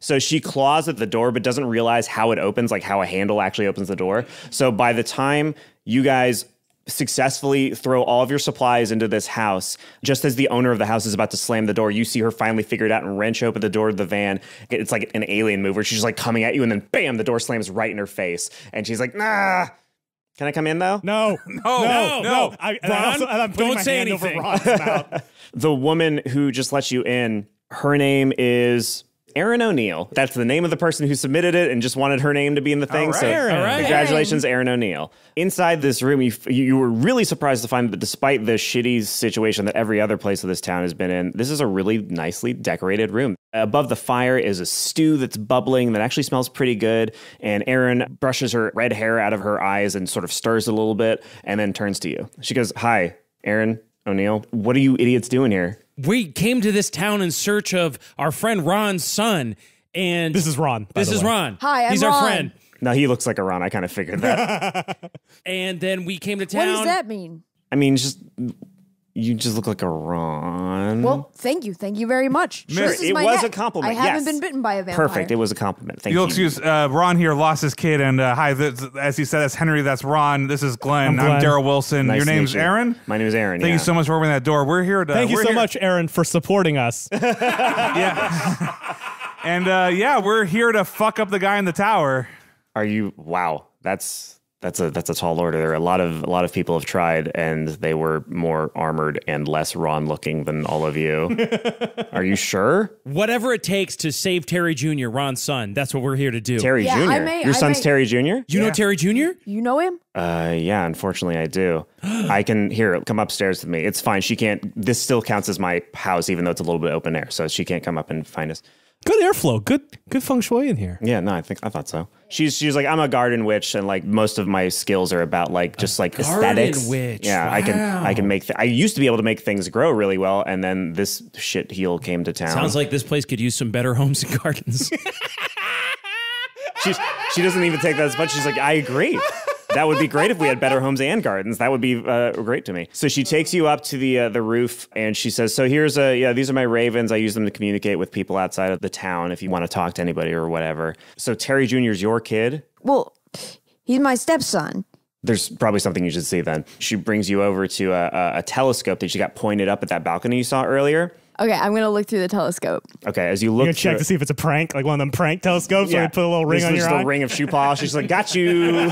So she claws at the door, but doesn't realize how it opens, like how a handle actually opens the door. So by the time you guys successfully throw all of your supplies into this house, just as the owner of the house is about to slam the door, you see her finally figure it out and wrench open the door of the van. It's like an alien move where she's like coming at you and then bam, the door slams right in her face. And she's like, nah. Can I come in, though? No. No. No. No. no. I, Ron, I also, I'm putting don't my say hand anything. Over Ron's mouth. The woman who just lets you in, her name is... Aaron O'Neill. That's the name of the person who submitted it and just wanted her name to be in the thing. All right. So Aaron. All right. Congratulations, Aaron O'Neill. Inside this room, you, you were really surprised to find that despite the shitty situation that every other place of this town has been in, this is a really nicely decorated room. Above the fire is a stew that's bubbling that actually smells pretty good. And Aaron brushes her red hair out of her eyes and sort of stirs a little bit and then turns to you. She goes, "Hi, Aaron O'Neill. What are you idiots doing here?" "We came to this town in search of our friend Ron's son. And this is Ron. This is way. Ron. Hi, I'm He's Ron. Our friend." No, he looks like a Ron. I kind of figured that. "And then we came to town." What does that mean? I mean, just... You just look like a Ron. Well, thank you. Thank you very much. Sure, this is it my was neck. A compliment. I yes. haven't been bitten by a vampire. Perfect. It was a compliment. Thank You'll you. You'll excuse uh, Ron here lost his kid. And uh, hi, this, as he said, that's Henry. That's Ron. This is Glenn. I'm, Glenn. I'm Daryl Wilson. Nice Your name's you. Aaron? My name is Aaron. Thank yeah. you so much for opening that door. We're here to. Thank you so here. much, Aaron, for supporting us. yeah. And uh, yeah, we're here to fuck up the guy in the tower. Are you? Wow. That's. That's a that's a tall order. There are a lot of a lot of people have tried, and they were more armored and less Ron looking than all of you. Are you sure? Whatever it takes to save Terry Junior, Ron's son. That's what we're here to do. Terry yeah, Junior I may, Your I son's may. Terry Junior? You yeah. know Terry Junior? You know him? Uh, yeah. Unfortunately, I do. I can here. Come upstairs with me. It's fine. She can't. This still counts as my house, even though it's a little bit open air, so she can't come up and find us. Good airflow. Good good feng shui in here. Yeah, no, I think I thought so. She's she's like, I'm a garden witch, and like most of my skills are about like just a like garden aesthetics. Witch. Yeah, wow. I can I can make. I used to be able to make things grow really well, and then this shit heel came to town. Sounds like this place could use some better homes and gardens. she she doesn't even take that as much. She's like, I agree. That would be great if we had better homes and gardens. That would be uh, great to me. So she takes you up to the uh, the roof, and she says, "So here's a yeah. These are my ravens. I use them to communicate with people outside of the town. If you want to talk to anybody or whatever." So Terry Junior is your kid? Well, he's my stepson. There's probably something you should see then. She brings you over to a, a, a telescope that she got pointed up at that balcony you saw earlier. Okay, I'm going to look through the telescope. Okay, as you look You're going to check it, to see if it's a prank, like one of them prank telescopes yeah. where you put a little ring this on your eye? There's a ring of shoe polish. She's like, got you.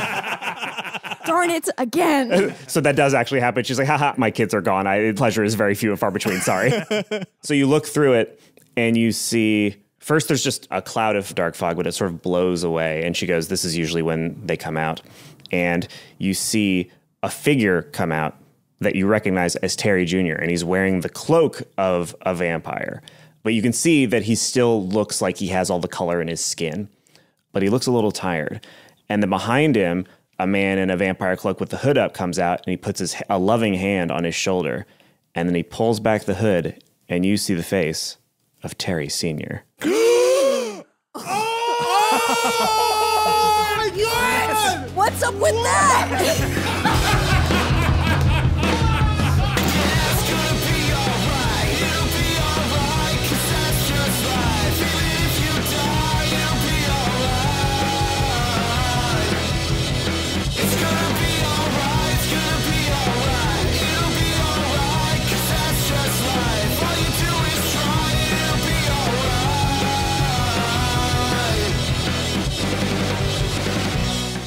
Darn it, again. So that does actually happen. She's like, haha, my kids are gone. I pleasure is very few and far between, sorry. So you look through it and you see... First, there's just a cloud of dark fog, but it sort of blows away. And she goes, this is usually when they come out. And you see a figure come out that you recognize as Terry Junior And he's wearing the cloak of a vampire. But you can see that he still looks like he has all the color in his skin. But he looks a little tired. And then behind him, a man in a vampire cloak with the hood up comes out and he puts his a loving hand on his shoulder. And then he pulls back the hood and you see the face of Terry Senior Oh! Oh my God! What's up with that?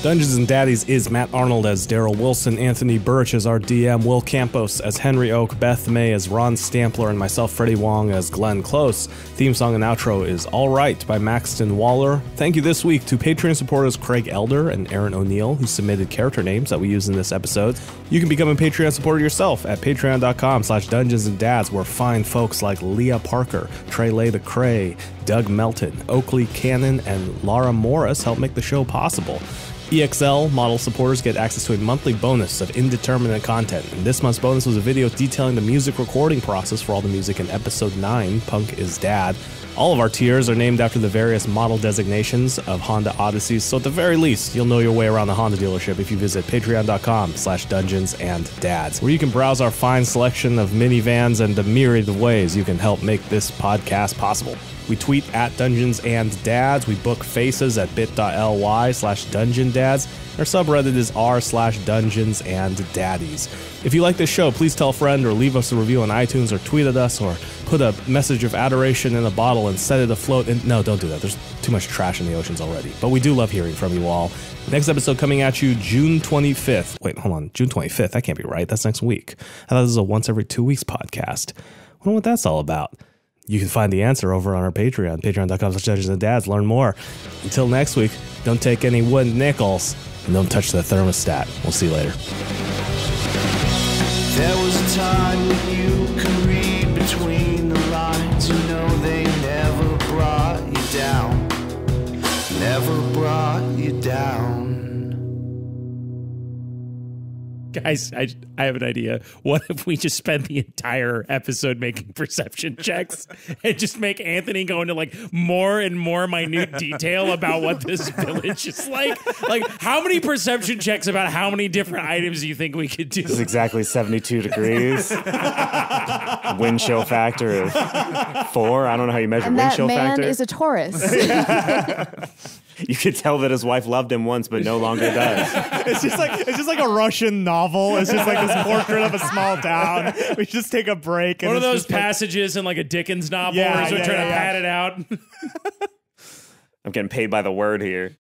Dungeons and Daddies is Matt Arnold as Daryl Wilson, Anthony Burch as our D M, Will Campos as Henry Oak, Beth May as Ron Stampler, and myself, Freddie Wong, as Glenn Close. Theme song and outro is All Right by Maxton Waller. Thank you this week to Patreon supporters Craig Elder and Aaron O'Neill, who submitted character names that we use in this episode. You can become a Patreon supporter yourself at patreon.com slash Dungeons and Dads, where fine folks like Leah Parker, Trey Lay the Cray, Doug Melton, Oakley Cannon, and Laura Morris help make the show possible. E X L model supporters get access to a monthly bonus of indeterminate content, and this month's bonus was a video detailing the music recording process for all the music in episode nine, Punk is Dad. All of our tiers are named after the various model designations of Honda Odysseys, so at the very least, you'll know your way around the Honda dealership if you visit patreon.com slash Dungeons and Dads, where you can browse our fine selection of minivans and the myriad of ways you can help make this podcast possible. We tweet at Dungeons and Dads. We book faces at bit.ly slash Dungeon Dads. Our subreddit is r slash Dungeons and Daddies. If you like this show, please tell a friend or leave us a review on iTunes or tweet at us or put a message of adoration in a bottle and set it afloat. And no, don't do that. There's too much trash in the oceans already. But we do love hearing from you all. Next episode coming at you June twenty-fifth. Wait, hold on. June twenty-fifth. That can't be right. That's next week. I thought this was a once every two weeks podcast. I wonder what that's all about. you can find the answer over on our Patreon, patreon dot com slash dungeons and dads. Learn more. Until next week, don't take any wooden nickels, and don't touch the thermostat. We'll see you later. There was a time when you could read between the lines. You know they never brought you down. Never brought you down. Guys, I, I have an idea. What if we just spend the entire episode making perception checks and just make Anthony go into like more and more minute detail about what this village is like? Like, how many perception checks about how many different items do you think we could do? This is exactly seventy-two degrees. Wind chill factor of four. I don't know how you measure and wind chill factor. That man is a Taurus. You could tell that his wife loved him once, but no longer does. It's just like it's just like a Russian novel. It's just like this portrait of a small town. We just take a break. One of those passages like, in like a Dickens novel. Yeah, yeah, we're yeah, trying yeah. to pat it out. I'm getting paid by the word here.